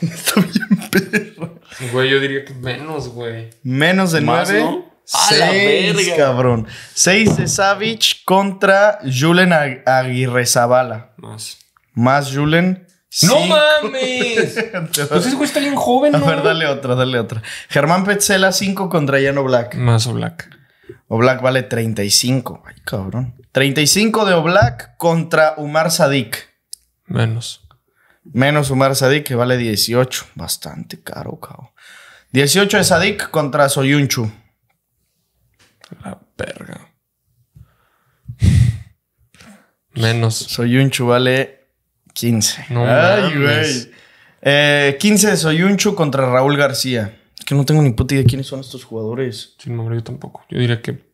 Está bien perro. Güey, yo diría que menos, güey. Menos de ¿Más, nueve. ¿no? seis, a la verga, cabrón. seis de Savic contra Julen Aguirrezabala. Más. Más Julen. ¡No cinco. Mames! Pues ese güey está bien joven, ¿no? A ver, dale otra, dale otra. Germán Petzela, cinco contra Jan Oblak. Más Oblak. Oblak vale treinta y cinco. Ay, cabrón. treinta y cinco de Oblak contra Umar Sadik. Menos. Menos Umar Sadik, que vale dieciocho. Bastante caro, cabrón. dieciocho de Sadik contra Soyuncu. La verga. Menos. Soyuncu vale quince. No Ay, güey. Eh, quince de Soyuncu contra Raúl García. Es que no tengo ni puta idea quiénes son estos jugadores. Sí, no, yo tampoco. Yo diría que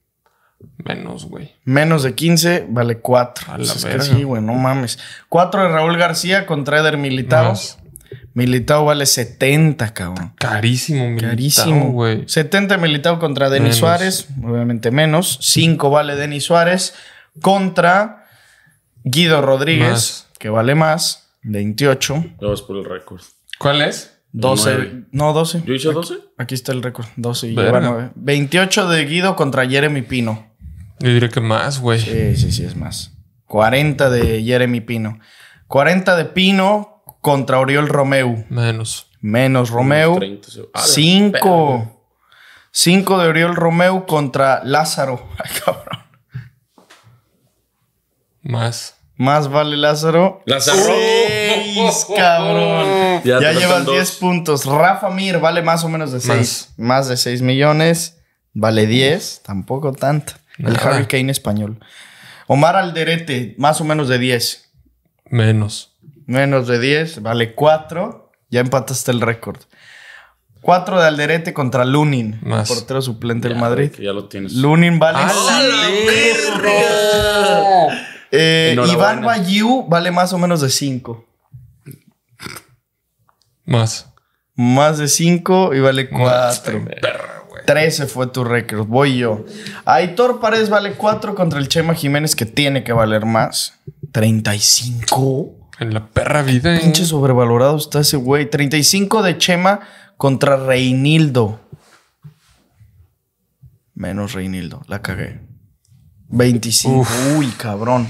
menos, güey. Menos de quince, vale cuatro. A la es verga. Que sí, güey, no mames. cuatro de Raúl García contra Eder Militao. Militao vale setenta, cabrón. Carísimo, Militao. Carísimo, güey. setenta Militao contra Denis Suárez, obviamente menos. cinco vale Denis Suárez contra Guido Rodríguez, más. Que vale más, veintiocho. Vamos por el récord. ¿Cuál es? doce. No, doce. ¿Yo hice aquí, doce? Aquí está el récord. doce y lleva nueve. veintiocho de Guido contra Jeremy Pino. Yo diría que más, güey. Sí, sí, sí, es más. cuarenta de Jeremy Pino. cuarenta de Pino contra Oriol Romeu. Menos. Menos Romeu. cinco. cinco de Oriol Romeu contra Lázaro. Ay, cabrón. Más. Más vale Lázaro. ¡Lázaro! seis, cabrón. Ya, ya llevas diez puntos. Rafa Mir vale más o menos de seis. Más, más de seis millones. Vale diez. Tampoco tanto. El nada. Harry Kane español. Omar Alderete, más o menos de diez. Menos. Menos de diez. Vale cuatro. Ya empataste el récord. cuatro de Alderete contra Lunin. Más. El portero suplente ya, del Madrid. Ya lo tienes. Lunin vale... ¡Ah, la Eh, Iván Bayou vale más o menos de cinco. Más. Más de cinco y vale cuatro. trece fue tu récord. Voy yo. Aitor Paredes vale cuatro contra el Chema Jiménez, que tiene que valer más. treinta y cinco. En la perra vida. Qué pinche sobrevalorado está ese güey. treinta y cinco de Chema contra Reinildo. Menos Reinildo. La cagué. veinticinco. Uf. Uy, cabrón.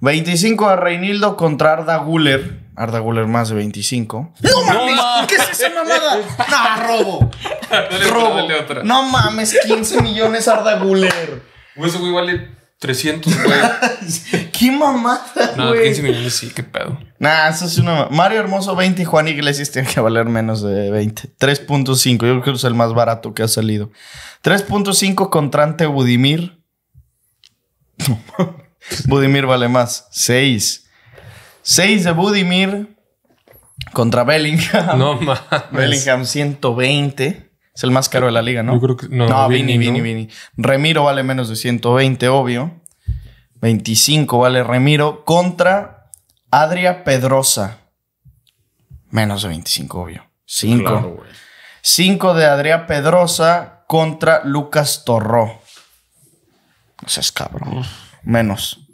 veinticinco a Reinildo contra Arda Güler. Arda Güler más de veinticinco. ¡No mames! No, ¿qué es esa mamada? ¡No, robo! Dale, robo. Dale otra. No mames, quince millones Arda Güler. Eso, güey, vale trescientos, güey. ¡Qué mamada, güey! No, quince millones sí, qué pedo. Nah, eso es una... Mario Hermoso, veinte. Y Juan Iglesias tiene que valer menos de veinte. tres punto cinco. Yo creo que es el más barato que ha salido. tres punto cinco contra Ante Budimir. Budimir vale más. seis. seis de Budimir contra Bellingham. No mames. Bellingham ciento veinte. Es el más caro de la liga, ¿no? Yo creo que no. No, Vini, Vini, Vini. No. Remiro vale menos de ciento veinte, obvio. veinticinco vale Remiro contra Adria Pedrosa. Menos de veinticinco, obvio. cinco. Claro, cinco de Adria Pedrosa contra Lucas Torró. O sea, es cabrón. Menos.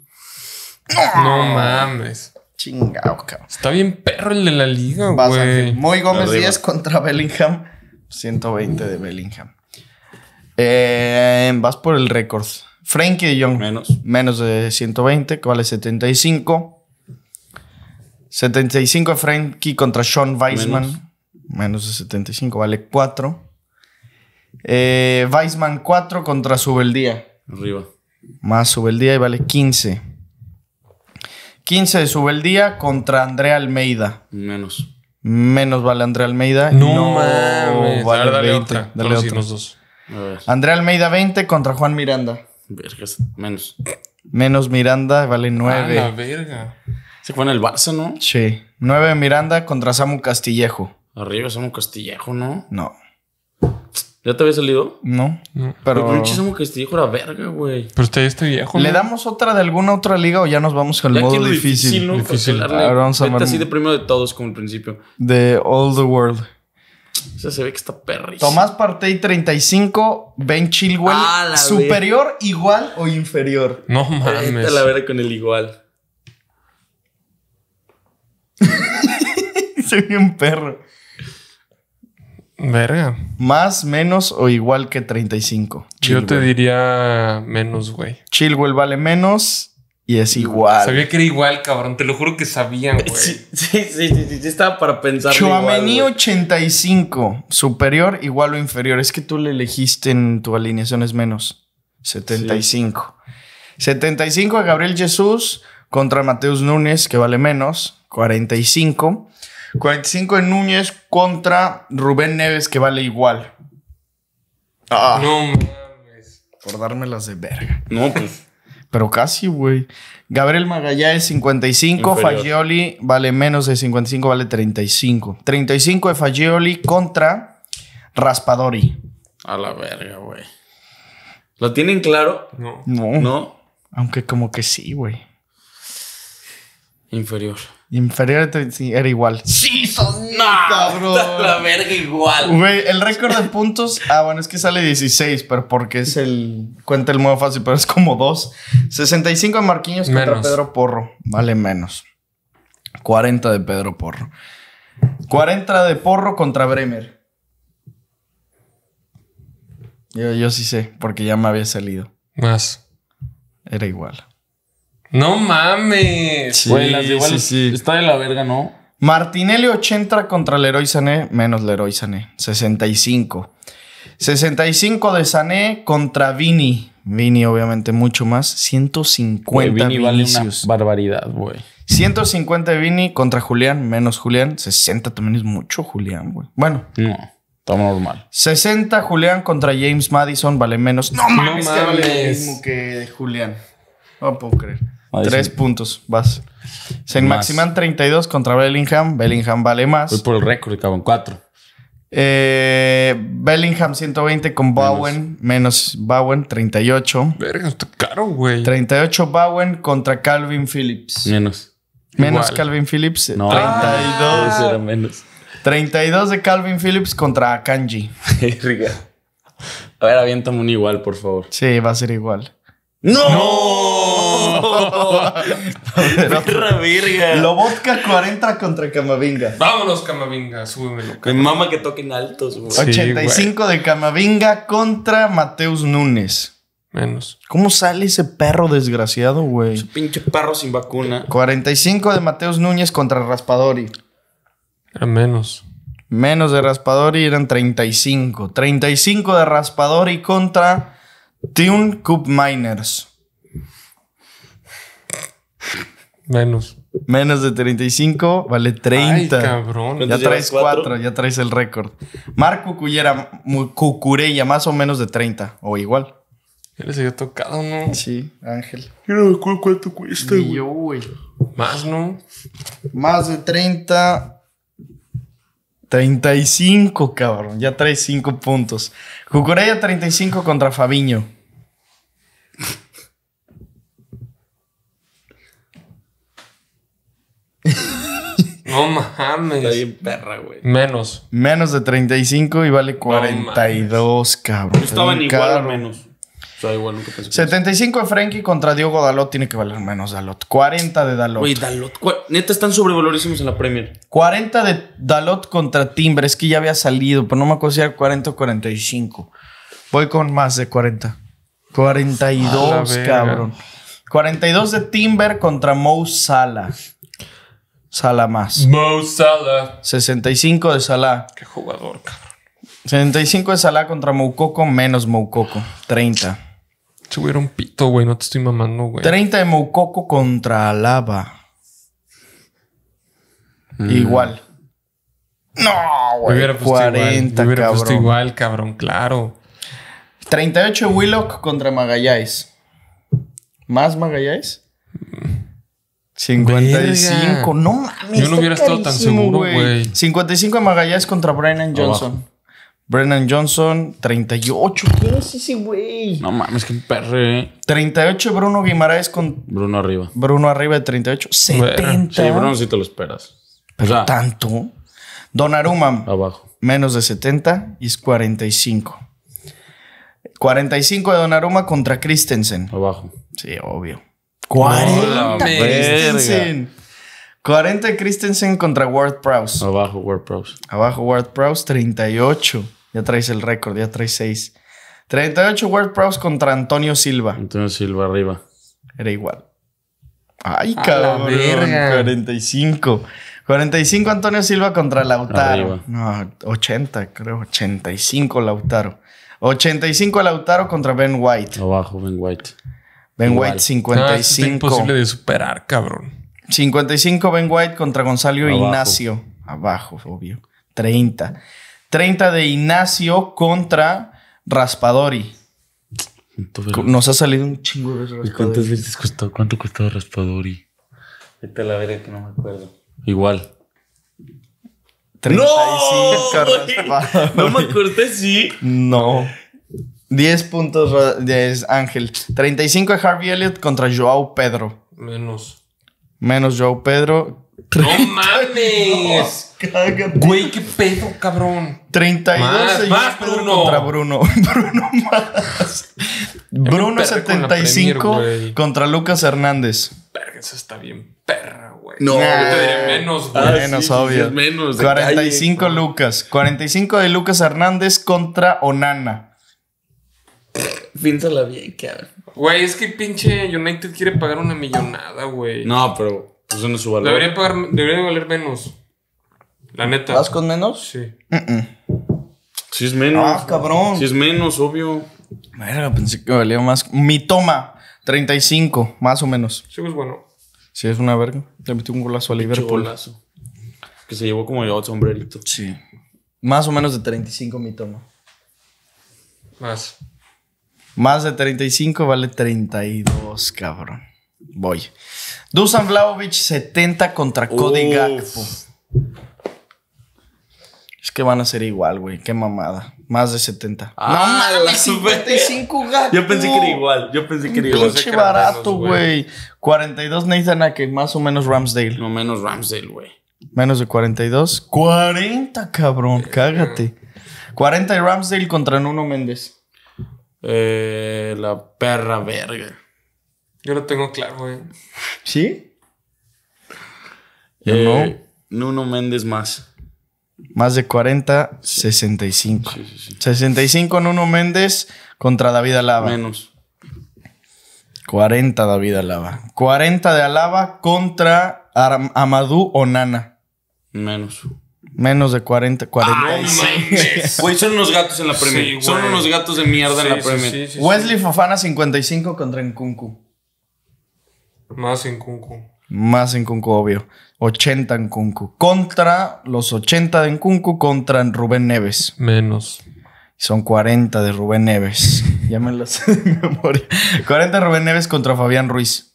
No mames. Chingado, cabrón. Está bien perro el de la liga, güey. Moy Gómez Díaz contra Bellingham. ciento veinte de Bellingham. Eh, vas por el récord. Frenkie de Jong. Menos. Menos de ciento veinte, que vale setenta y cinco. setenta y cinco de Frenkie contra Sean Weissman. Menos. Menos de setenta y cinco, vale cuatro. Eh, Weissman cuatro contra Subeldía. Arriba. Más Subeldía y vale quince. quince de Subeldía contra Andrea Almeida. Menos. Menos vale Andrea Almeida. No, no mames. Vale, dale, dale veinte. Otra. Dale otros otro. Dos. Andrea Almeida veinte contra Juan Miranda. Vergas. Menos. Menos Miranda vale nueve. Ah, la verga. Se fue en el Barça, ¿no? Sí. nueve de Miranda contra Samu Castillejo. Arriba Samu Castillejo, ¿no? No. ¿Ya te había salido? No, no. Pero muchísimo que este viejo era verga, güey. Pero usted este viejo. ¿Le no? damos otra de alguna otra liga o ya nos vamos con el modo difícil? Difícil, ¿no? Difícil. Vamos a ver. Así de primero de todos, como el principio. De All the World. O sea, se ve que está perrísimo. Tomás Partey treinta y cinco, Ben Chilwell. Ah, ¿superior, verga. Igual o inferior? No mames. Está la verga con el igual. Soy bien perro. Verga. ¿Más, menos o igual que treinta y cinco? Chilwell. Yo te diría menos, güey. Chilwell vale menos y es igual. Sabía que era igual, cabrón. Te lo juro que sabían, güey. Sí, sí, sí, sí, sí. Estaba para pensar. Tchouaméni ochenta y cinco. ¿Superior, igual o inferior? Es que tú le elegiste en tu alineación es menos. setenta y cinco. Sí. setenta y cinco a Gabriel Jesús contra Mateus Núñez, que vale menos. cuarenta y cinco. cuarenta y cinco en Núñez contra Rubén Neves, que vale igual. Ah, no mames. Por dármelas de verga. No, pues. Pero casi, güey. Gabriel Magallanes, cincuenta y cinco. Inferior. Fagioli vale menos de cincuenta y cinco, vale treinta y cinco. treinta y cinco de Fagioli contra Raspadori. A la verga, güey. ¿Lo tienen claro? No. No. No. Aunque como que sí, güey. Inferior. Inferior era igual. Sí, son no, cabrón. La verga igual. Güey, el récord de puntos. Ah, bueno, es que sale dieciséis, pero porque es el. Cuenta el modo fácil, pero es como dos. sesenta y cinco de Marquinhos menos. Contra Pedro Porro. Vale menos. cuarenta de Pedro Porro. cuarenta de Porro contra Bremer. Yo, yo sí sé, porque ya me había salido. Más. Era igual. ¡No mames! Sí, güey, las igual sí, sí. Está de la verga, ¿no? Martinelli ochenta contra Leroy Sané, menos Leroy Sané. sesenta y cinco. sesenta y cinco de Sané contra Vini. Vini, obviamente, mucho más. ciento cincuenta. Güey, Vini Vinicius. Vale una barbaridad, güey. ciento cincuenta de Vini contra Julián, menos Julián. sesenta también es mucho, Julián, güey. Bueno. No, está normal. sesenta Julián contra James Maddison, vale menos. No, no mames, mames. Que vale el mismo que Julián. No puedo creer. Madison. Tres puntos, vas. Saint-Maximin treinta y dos contra Bellingham. Bellingham vale más. Voy por el récord, cabrón. Cuatro. Eh, Bellingham ciento veinte con Bowen. Menos, menos Bowen, treinta y ocho. Verga, está caro, güey. treinta y ocho Bowen contra Calvin Phillips. Menos. Menos igual. Calvin Phillips. No. treinta y dos. Ah, era menos. treinta y dos de Calvin Phillips contra Akanji. A ver, aviéntame un igual, por favor. Sí, va a ser igual. ¡No! ¡No! ¡Perra virga! Lobotka cuarenta contra Camavinga. Vámonos, Camavinga. Súbemelo. Me mama que toquen altos, güey. ochenta y cinco sí, de Camavinga contra Mateus Nunes. Menos. ¿Cómo sale ese perro desgraciado, güey? Ese pinche perro sin vacuna. cuarenta y cinco de Mateus Núñez contra Raspadori. Era menos. Menos de Raspadori, eran treinta y cinco. treinta y cinco de Raspadori contra Tune Cup Miners. Menos. Menos de treinta y cinco, vale treinta. Ay, cabrón. Ya traes cuatro, ya traes el récord. Marco Cucurella, Cucurella, más o menos de treinta, o igual. Ya les había tocado, ¿no? Sí, Ángel. Yo no me acuerdo cuánto cuesta, güey. Yo, güey. Más, ¿no? Más de treinta. treinta y cinco, cabrón. Ya trae cinco puntos. Cucurella treinta y cinco contra Fabiño. No mames. Está bien perra, güey. Menos. Menos de treinta y cinco y vale cuarenta y dos, no, cabrón. Estaban igual o menos. O sea, igual nunca pensé. setenta y cinco de Frenkie contra Diogo Dalot. Tiene que valer menos Dalot. cuarenta de Dalot. Güey, Dalot. Neta, están sobrevalorísimos en la Premier. cuarenta de Dalot contra Timber. Es que ya había salido, pero no me acuerdo si era cuarenta o cuarenta y cinco. Voy con más de cuarenta. cuarenta y dos, cabrón. cuarenta y dos de Timber contra Mo Salah. Salah más. Mo Salah. sesenta y cinco de Salah. Qué jugador, cabrón. setenta y cinco de Salah contra Moukoko, menos Moukoko. treinta. Se hubiera un pito, güey. No te estoy mamando, güey. treinta de Moukoko contra Alaba. Mm. Igual. No, güey. cuarenta, igual. Cabrón. Puesto igual, cabrón. Claro. treinta y ocho de Willock contra Magallanes. ¿Más Magallanes? cincuenta y cinco. Verga. No mames. Yo no hubiera estado tan seguro, güey. cincuenta y cinco de Magallanes contra Brennan Johnson. Oh. Brennan Johnson, treinta y ocho. ¿Quién es ese güey? No mames, que perre. treinta y ocho Bruno Guimaraes con... Bruno arriba. Bruno arriba de treinta y ocho. setenta. Sí, Bruno sí te lo esperas. Pero o sea, tanto. Donnarumma. Abajo. Menos de setenta y es cuarenta y cinco. cuarenta y cinco de Donnarumma contra Christensen. Abajo. Sí, obvio. cuarenta. Christensen. cuarenta de Christensen contra Ward-Prowse. Abajo Ward-Prowse. Abajo Ward-Prowse, treinta y ocho. Ya traes el récord, ya traes seis. treinta y ocho Ward-Prowse contra Antonio Silva. Antonio Silva arriba. Era igual. Ay, a cabrón. cuarenta y cinco. cuarenta y cinco Antonio Silva contra Lautaro. Arriba. No, ochenta, creo. ochenta y cinco Lautaro. ochenta y cinco Lautaro contra Ben White. Abajo Ben White. Ben igual. White, cincuenta y cinco. Ah, es imposible de superar, cabrón. cincuenta y cinco Ben White contra Gonzalo Abajo. Ignacio. Abajo, obvio. treinta. treinta de Ignacio contra Raspadori. Nos ha salido un chingo de Raspadori. ¿Y cuántas veces costó? ¿Cuánto costó Raspadori? Vete a la verga que no me acuerdo. Igual. treinta y cinco Raspadori. No me acordé, sí. No. diez puntos de Ángel. treinta y cinco de Harvey Elliott contra Joao Pedro. Menos. Menos Joao Pedro. ¡No mames! Cágate. Güey, qué pedo, cabrón. treinta y dos más, más Bruno. Pedro contra Bruno. Bruno más. Bruno setenta y cinco contra Lucas Hernández. Verga, eso está bien perra, güey. No, nah, yo te diré menos, güey. Ah, menos, sí, obvio. Menos cuarenta y cinco calle, lucas. cuarenta y cinco de Lucas Hernández contra Onana. Piénsala bien, cabrón. Güey, es que pinche United quiere pagar una millonada, güey. No, pero eso no es su valor. Debería pagar, debería valer menos. La neta. ¿Vas con menos? Sí. Uh-uh. Sí es menos. Ah, cabrón. Sí es menos, obvio. Bueno, pensé que valía más. Mi toma, treinta y cinco, más o menos. Sí, pues bueno. Sí, es una verga. Le metió un golazo a Liverpool. Golazo. Que se llevó como yo, sombrerito. Sí. Más o menos de treinta y cinco mi toma. Más. Más de treinta y cinco vale treinta y dos, cabrón. Voy. Dusan Vlahovic setenta contra Cody Gakpo. Es que van a ser igual, güey. Qué mamada. Más de setenta. Ah, no, la cincuenta y cinco, gato. Yo pensé que era igual. Yo pensé que era igual. Pinche barato, güey. cuarenta y dos Nathan Ake, más o menos Ramsdale. No, menos Ramsdale, güey. Menos de cuarenta y dos. cuarenta, cabrón. Eh, cágate. cuarenta y Ramsdale contra Nuno Méndez. Eh, la perra verga. Yo lo tengo claro, güey. ¿Sí? Eh, no. Nuno Méndez más. Más de cuarenta, sí. sesenta y cinco. Sí, sí, sí. sesenta y cinco Nuno Méndez contra David Alaba. Menos. cuarenta David Alaba. cuarenta de Alaba contra Ar Amadou Onana. Menos. Menos de cuarenta. cuarenta y seis. Güey, son unos gatos en la Premier. Sí, son unos gatos de mierda, sí, en la Premier. Sí, sí, sí, Wesley, sí. Fofana cincuenta y cinco contra Nkunku. Más Nkunku. Más Nkunku, obvio. ochenta Nkunku. Contra los ochenta de Nkunku contra Rubén Neves. Menos. Son cuarenta de Rubén Neves. Ya me las sé de memoria. cuarenta de Rubén Neves contra Fabián Ruiz.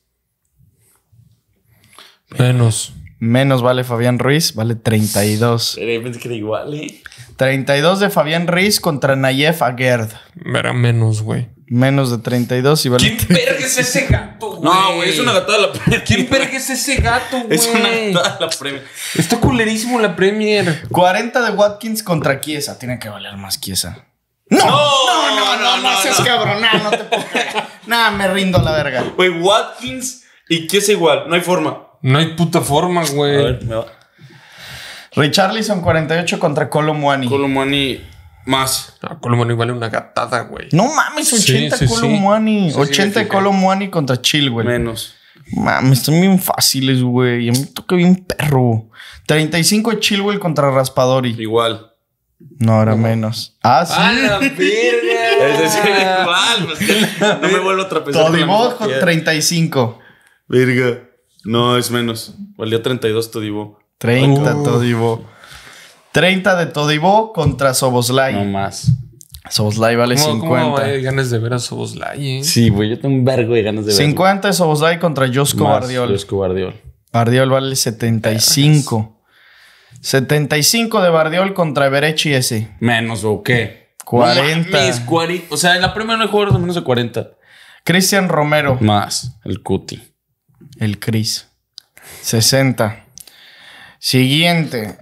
Menos. Menos vale Fabián Ruiz. Vale treinta y dos. Pensé que era igual, ¿eh? treinta y dos de Fabián Ruiz contra Nayef Aguerd. Era menos, güey. Menos de treinta y dos y vale. ¿Quién verga es ese gato, güey? No, güey, es una gatada de la Premier. ¿Quién verga es ese gato, güey? Es una gatada de la Premier. Está culerísimo la Premier. cuarenta de Watkins contra Chiesa. Tiene que valer más Chiesa. ¡No! ¡No, no, no, no! No, no, no seas no. cabrón. Nah, no te puedo creer. Nah, me rindo a la verga. Güey, Watkins y Chiesa igual. No hay forma. No hay puta forma, güey. A ver, me va. Richarlison cuarenta y ocho contra Kolo Muani. Kolo Muani... Más. No, Kolo Muani vale una gatada, güey. No mames, ochenta sí, sí, Kolo Muani. Sí, sí, ochenta Kolo Muani contra Chilwell. Menos. Mames, están bien fáciles, güey. A mí me toca bien perro. treinta y cinco Chilwell contra Raspadori. Igual. No, era ¿Cómo? Menos. Ah, sí. ¡A la verga! Es decir, igual. Pues, no me vuelvo a tropezar. Todibó con treinta y cinco. Verga. No, es menos. Valía treinta y dos Todibó. treinta uh. Todibó. treinta de Todibó contra Szoboszlai. No más. Szoboszlai vale ¿Cómo, cincuenta. ¿Cómo hay ganas de ver a Szoboszlai, eh? Sí, güey, yo tengo un vergo de ganas de ver. cincuenta de Szoboszlai contra Josko Bardiol. Josko Bardiol. Bardiol vale setenta y cinco. Vergas. setenta y cinco de Bardiol contra Berechi ese. Menos, ¿o qué? cuarenta. Mames, cuarenta. O sea, en la primera no hay jugadores de menos de cuarenta. Cristian Romero. Más. El Cuti. El Cris. sesenta. Siguiente.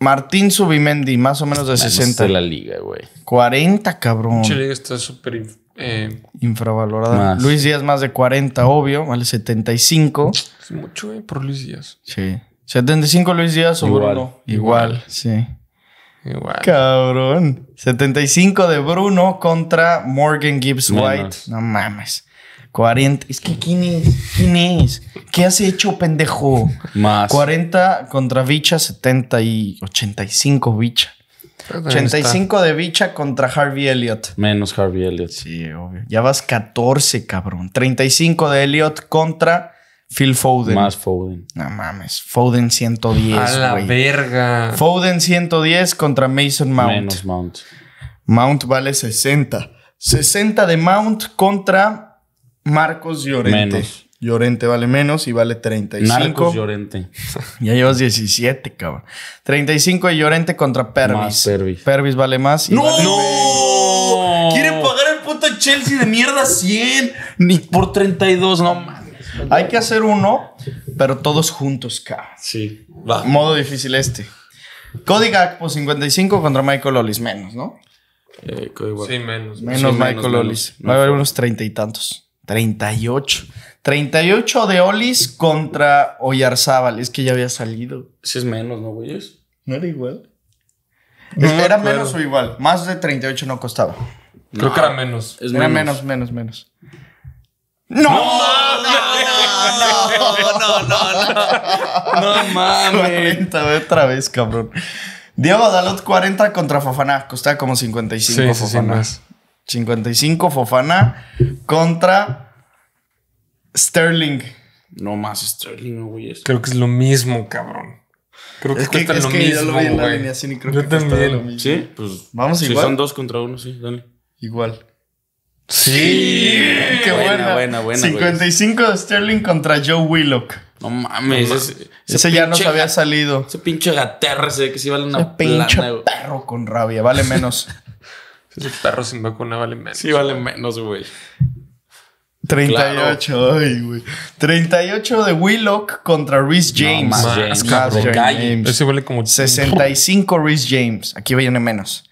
Martín Zubimendi, más o menos de sesenta. De la liga, güey. cuarenta, cabrón. La liga está súper eh, infravalorada. Más. Luis Díaz más de cuarenta, obvio. Vale setenta y cinco. Es mucho, güey, por Luis Díaz. Sí. setenta y cinco Luis Díaz o Bruno. Igual. Igual, sí. Igual. Cabrón. setenta y cinco de Bruno contra Morgan Gibbs White. Menos. No mames. cuarenta. Es que ¿quién es? ¿Quién es? ¿Qué has hecho, pendejo? Más. cuarenta contra Vicha, setenta y ochenta y cinco Vicha. ochenta y cinco está. De Vicha contra Harvey Elliott. Menos Harvey Elliott. Sí, obvio. Ya vas catorce, cabrón. treinta y cinco de Elliott contra Phil Foden. Más Foden. No mames. Foden ciento diez. A la wey. Verga. Foden ciento diez contra Mason Mount. Menos Mount. Mount vale sesenta. sesenta de Mount contra... Marcos Llorente. Menos. Llorente vale menos y vale treinta y cinco. Marcos Llorente. Ya llevas diecisiete, cabrón. treinta y cinco de Llorente contra Pervis. Más Pervis. Pervis vale más. Y ¡no! Vale ¡no! Quiere pagar el puto Chelsea de mierda cien. Ni por treinta y dos, no mames. Hay que hacer uno, pero todos juntos, cabrón. Sí. Va. Modo difícil este. Cody Gakpo cincuenta y cinco contra Michael Ollis. Menos, ¿no? Eh, sí, menos. Menos sí, Michael Ollis. Va a haber unos treinta y tantos. treinta y ocho. treinta y ocho de Olis contra Oyarzábal. Es que ya había salido. Si es menos, ¿no, güeyes? ¿No era igual? No, ¿era claro. menos o igual? Más de treinta y ocho no costaba. Creo no, que era menos. Es era menos, menos, menos. menos. ¡No! ¡No! No, no, no, no. No mames. cuarenta otra vez, cabrón. Diego Dalot cuarenta contra Fofana. Costaba como cincuenta y cinco, sí, Fofana. Sí, sí, cincuenta y cinco Fofana contra Sterling. No más Sterling, no, güey. Creo que es lo mismo, cabrón. Creo que es que, es lo que mismo, yo lo vi en la alineación y creo yo que también. Lo mismo. Sí, pues vamos igual. Si son dos contra uno, sí, dale. Igual. Sí, sí, qué buena, buena, buena. cincuenta y cinco güey. De Sterling contra Joe Willock. No mames, no mames. Ese, ese, ese ya nos había salido. Ese pinche gaterre ese que sí vale una plana. Pinche perro con rabia, vale menos. Ese perro sin vacuna vale menos. Sí, vale menos, güey. treinta y ocho, claro. Ay, güey. treinta y ocho de Willock contra Reece James. No, James, cabrón, James. Ese vale como sesenta y cinco Reece James. Aquí viene menos.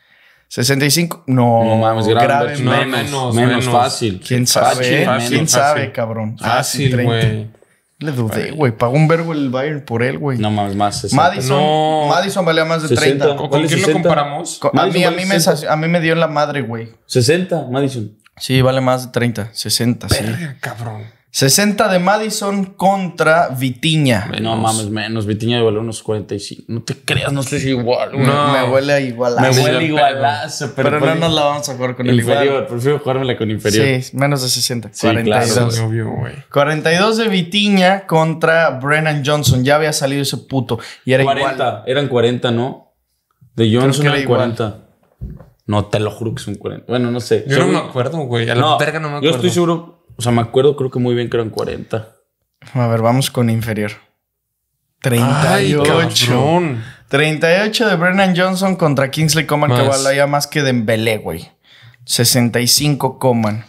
sesenta y cinco. No, no mames, grave, grave menos, menos, menos, menos fácil. ¿Quién sabe? Fácil, fácil, ¿Quién sabe, fácil. cabrón? Fácil, güey. Le dudé, güey. Pagó un vergo el Bayern por él, güey. No mames, más sesenta. Madison, no. Madison valía más de sesenta. treinta. ¿Con, ¿Con quién lo comparamos? Con, a, mí, vale a, mí me, a mí me dio en la madre, güey. sesenta, Madison. Sí, vale más de treinta. sesenta, Perra, sí. cabrón. sesenta de Madison contra Vitinha. No mames, menos. Vitinha vale unos cuarenta y cinco. No te creas, no sé si igual. No. Me huele a igualazo. Me huele a igualazo. Pero, pero no nos la vamos a jugar con el inferior. Igual. Prefiero jugármela con inferior. Sí, menos de sesenta. Sí, cuarenta y dos. Claro, es obvio, güey. cuarenta y dos de Vitinha contra Brennan Johnson. Ya había salido ese puto. Y era cuarenta. Igual. Eran cuarenta, ¿no? De Johnson eran cuarenta. No, te lo juro que son cuarenta. Bueno, no sé. Yo no me acuerdo, güey. A la verga no me acuerdo. Yo estoy seguro... O sea, me acuerdo, creo que muy bien que eran cuarenta. A ver, vamos con inferior. treinta y ocho. Ay, treinta y ocho de Brennan Johnson contra Kingsley Coman, que valía más que Dembélé, güey. sesenta y cinco Coman.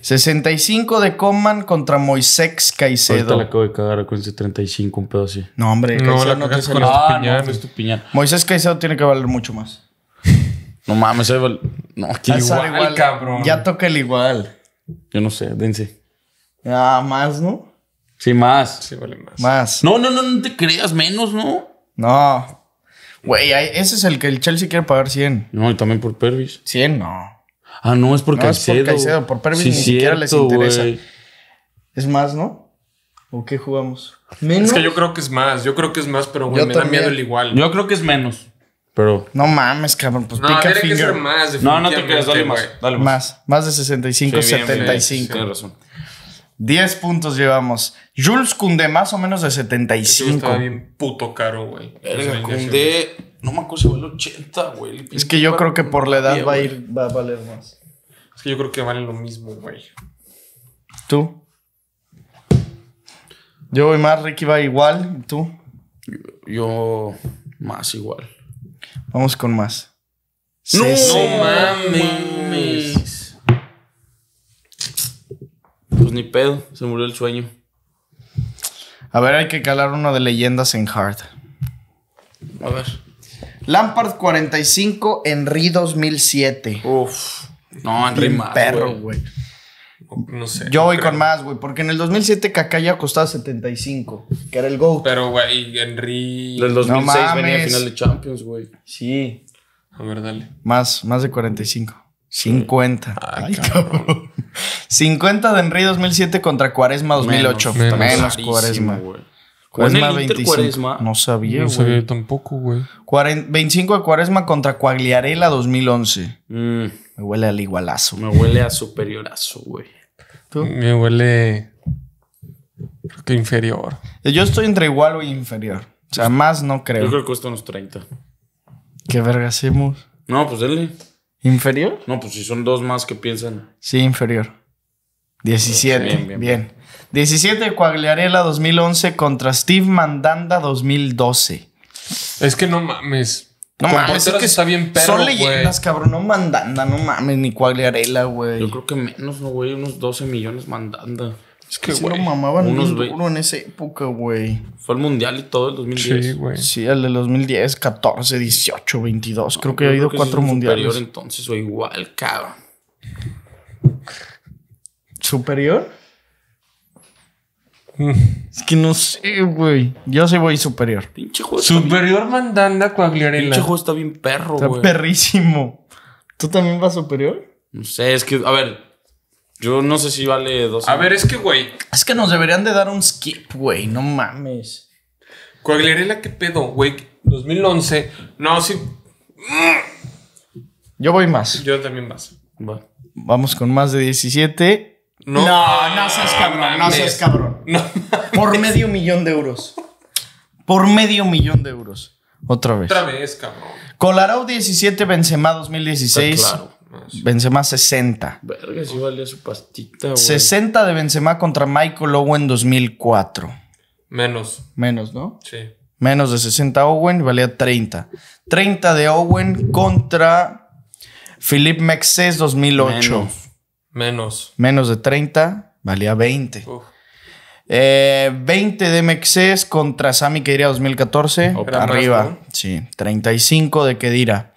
sesenta y cinco de Coman contra Moisés Caicedo. Ahorita la acabo de cagar con ese treinta y cinco, un pedo así. No, hombre. No, la no te con ah, piñar, no, es tu piñar. Moisés Caicedo tiene que valer mucho más. No mames, se val... no, que igual, igual, cabrón. Ya toca el igual. Yo no sé, dense. Ah, más, ¿no? Sí, más. Sí, vale más. Más. No, no, no, no te creas, menos, ¿no? No. Güey, ese es el que el Chelsea quiere pagar cien. No, y también por Pervis. cien, no. Ah, no, es por no, Caicedo. Es por Caicedo, por Pervis sí, ni cierto, siquiera les interesa. Wey. Es más, ¿no? ¿O qué jugamos? ¿Menos? Es que yo creo que es más, yo creo que es más, pero güey, me también. da miedo el igual. Yo creo que es menos. Pero no mames, cabrón. Pues no, tiene que ser más. No, no te creas, dale más, dale más. Más. Más de sesenta y cinco, sí, bien, setenta y cinco. Tienes razón. diez puntos llevamos. Jules Koundé, más o menos de setenta y cinco. Está bien puto caro, güey. El Koundé, no me acuerdo si vale ochenta, güey. Es que yo creo que por la edad va a ir, va a valer más. Es que yo creo que vale lo mismo, güey. ¿Tú? Yo voy más, Ricky va igual. ¿Tú? Yo más igual. Vamos con más. No, no mames. Pues ni pedo, se murió el sueño. A ver, hay que calar uno de leyendas en hard. A ver. Lampard cuarenta y cinco, Henry dos mil siete. Uf. No, Henry más, perro, güey. No sé. Yo voy creo. con más, güey. Porque en el dos mil siete Kaká ya costaba setenta y cinco. Que era el GOAT. Pero, güey, Henry... Del dos mil seis no venía a final de Champions, güey. Sí. A ver, dale. Más, más de cuarenta y cinco. cincuenta. Ay, Ay cabrón. cabrón. cincuenta de Henry dos mil siete contra Cuaresma dos mil ocho. Menos, menos, menos Cuaresma. Wey. Cuaresma veinticinco. Cuaresma. No sabía, güey. No sabía wey. tampoco, güey. veinticinco de Cuaresma contra Cuagliarella dos mil once. Mm. Me huele al igualazo. Me huele a superiorazo, güey. ¿Tú? Me huele... Creo que inferior. Yo estoy entre igual o inferior. O sea, más no creo. Yo creo que cuesta unos treinta. ¿Qué verga hacemos? No, pues dale. ¿Inferior? No, pues si son dos más que piensan. Sí, inferior. diecisiete. Bien, bien. bien. diecisiete de Cuagliarella dos mil once contra Steve Mandanda dos mil doce. Es que no mames... No mames, es que está bien perro, son leyendas, wey. Cabrón. No Mandanda, no mames, ni Cuagliarella, güey. Yo creo que menos, no, güey. Unos doce millones Mandanda. Es que, güey, lo mamaban unos duro en esa época, güey. Fue al mundial y todo el dos mil diez. Sí, güey. Sí, el del dos mil diez, catorce, dieciocho, veintidós. No, creo que ha habido cuatro mundiales. Superior entonces o igual, cabrón. superior. Es que no sé, güey. Yo sí voy superior. Pinche juego. Superior bien. Mandanda Coagliarela. Pinche juego está bien perro, güey. Está perrísimo. ¿Tú también vas superior? No sé, es que, a ver. Yo no sé si vale dos. A ver, es que, güey. Es que nos deberían de dar un skip, güey. No mames. Coagliarela, ¿qué pedo, güey? dos mil once. No, sí. Yo voy más. Yo también más. Va. Vamos con más de diecisiete. No, no, no seas cabrón, no seas cabrón. No. Por medio millón de euros. Por medio millón de euros. Otra vez. Otra vez, cabrón. Colarau diecisiete, Benzema dos mil dieciséis. Claro, no, Benzema sesenta. Verga, sí valía su pastita, güey. sesenta de Benzema contra Michael Owen dos mil cuatro. Menos. Menos, ¿no? Sí. Menos de sesenta Owen, valía treinta. treinta de Owen contra Philippe Mexes dos mil ocho. Menos. Menos. Menos de treinta, valía veinte. Eh, veinte de Mexes contra Sami Khedira dos mil catorce. Opa, arriba. Resto, ¿no? Sí, treinta y cinco de Khedira.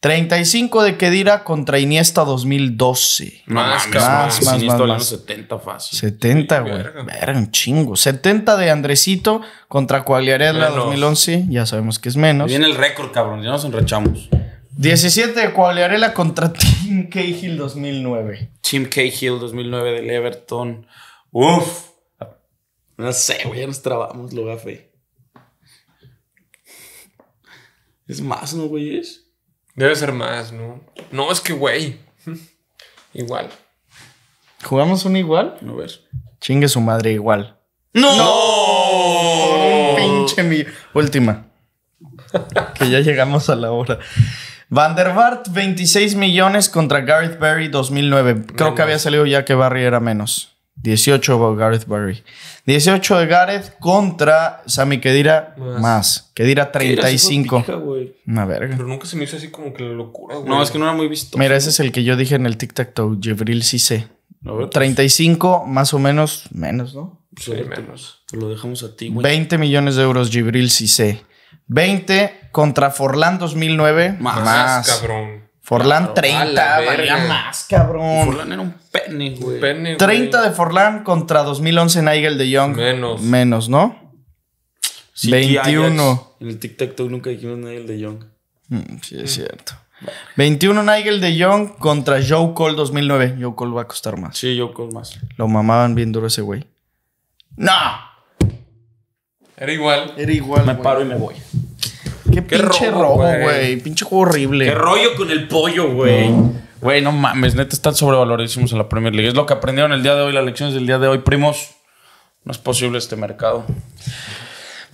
treinta y cinco de Khedira contra Iniesta dos mil doce. Más, más, más, más, Iniesta más, más. setenta fácil. setenta, güey. Era un chingo. setenta de Andresito contra Coagliarella dos mil once. Ya sabemos que es menos. Viene el récord, cabrón. Ya nos enrechamos. diecisiete de Coagliarella contra Tim Cahill dos mil nueve. Tim Cahill dos mil nueve del Everton. Uf. No sé, güey, ya nos trabamos, lo gafe. Es más, ¿no, güey? Debe ser más, ¿no? No, es que, güey. Igual. ¿Jugamos un igual? A ver. Chingue su madre, igual. ¡No! ¡No! Pinche mi... Última. Que ya llegamos a la hora. Van der Vaart, veintiséis millones contra Gareth Barry dos mil nueve. Creo menos. Que había salido ya que Barry era menos. dieciocho Gareth Barry. dieciocho de Gareth contra Sami Khedira más. más. Khedira treinta y cinco. Khedira pica, una verga. Pero nunca se me hizo así como que la locura, güey. No, es que no era muy visto. Mira, ese es el que yo dije en el tic-tac-toe. Djibril Cissé. treinta y cinco más o menos. Menos, ¿no? Sí, sí, menos. Te lo dejamos a ti, güey. veinte millones de euros Djibril Cissé. veinte contra Forlán dos mil nueve. Más, más cabrón. Forlán treinta. Valía más, cabrón. Forlán era un pene, güey. Pene, treinta güey. De Forlán contra dos mil once Nigel de Jong. Menos. Menos, ¿no? Sí, veintiuno. En el tic-tac-toe nunca dijimos Nigel de Jong. Mm, sí, es mm. cierto. Vale. veintiuno Nigel de Jong contra Joe Cole dos mil nueve. Joe Cole va a costar más. Sí, Joe Cole más. Lo mamaban bien duro ese güey. ¡No! Era igual. Era igual. Me güey. Paro y me voy. Qué, Qué pinche robo, güey. Pinche juego horrible. Qué rollo con el pollo, güey. Güey, no. no mames. Neta, están sobrevaloradísimos en la Premier League. Es lo que aprendieron el día de hoy, las lecciones del día de hoy. Primos, no es posible este mercado.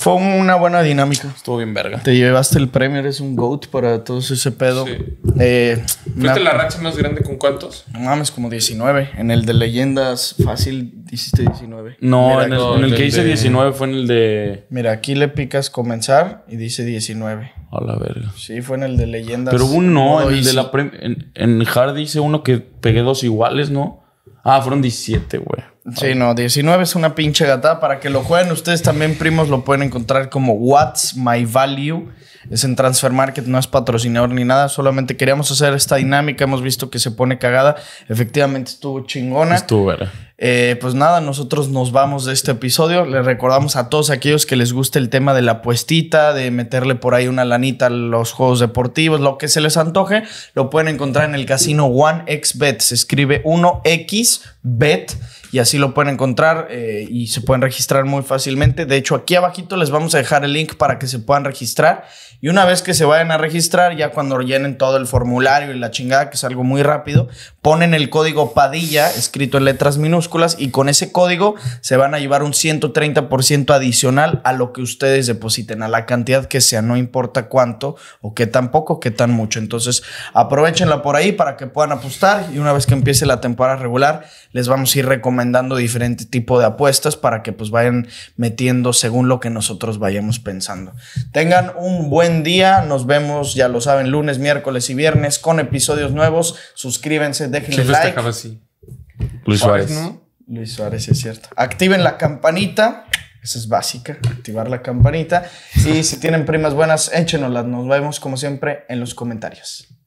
Fue una buena dinámica. Estuvo bien verga. Te llevaste el premio. Eres un goat para todo ese pedo. Sí. Eh, ¿Fuiste la racha más grande con cuántos? No mames, como diecinueve. En el de leyendas fácil hiciste diecinueve. No, mira, en el, no, en el, el que hice de... diecinueve fue en el de... Mira, aquí le picas comenzar y dice diecinueve. A la verga. Sí, fue en el de leyendas. Pero hubo uno, en el de la premio... En, en Hard hice uno que pegué dos iguales, ¿no? Ah, fueron diecisiete, güey. Sí, no, diecinueve es una pinche gatada. Para que lo jueguen ustedes también, primos, lo pueden encontrar como What's My Value. Es en Transfer Market, no es patrocinador ni nada. Solamente queríamos hacer esta dinámica. Hemos visto que se pone cagada. Efectivamente estuvo chingona. Estuvo, ¿verdad? Eh, pues nada, nosotros nos vamos de este episodio. Les recordamos a todos aquellos que les guste el tema de la apuestita, de meterle por ahí una lanita a los juegos deportivos, lo que se les antoje, lo pueden encontrar en el casino one X Bet. Se escribe uno X Bet. Y así lo pueden encontrar eh, y se pueden registrar muy fácilmente. De hecho, aquí abajito les vamos a dejar el link para que se puedan registrar. Y una vez que se vayan a registrar, ya cuando llenen todo el formulario y la chingada, que es algo muy rápido, ponen el código Padilla, escrito en letras minúsculas, y con ese código se van a llevar un ciento treinta por ciento adicional a lo que ustedes depositen, a la cantidad que sea, no importa cuánto o qué tan poco, qué tan mucho. Entonces, aprovechenla por ahí para que puedan apostar y una vez que empiece la temporada regular, les vamos a ir recomendando recomendando diferente tipo de apuestas para que pues vayan metiendo según lo que nosotros vayamos pensando. Tengan un buen día. Nos vemos, ya lo saben, lunes, miércoles y viernes con episodios nuevos. Suscríbanse, déjenle like. Así. Luis Suárez. ¿No? Luis Suárez, es cierto. Activen la campanita. Esa es básica, activar la campanita. Y si tienen primas buenas, échenolas. Nos vemos como siempre en los comentarios.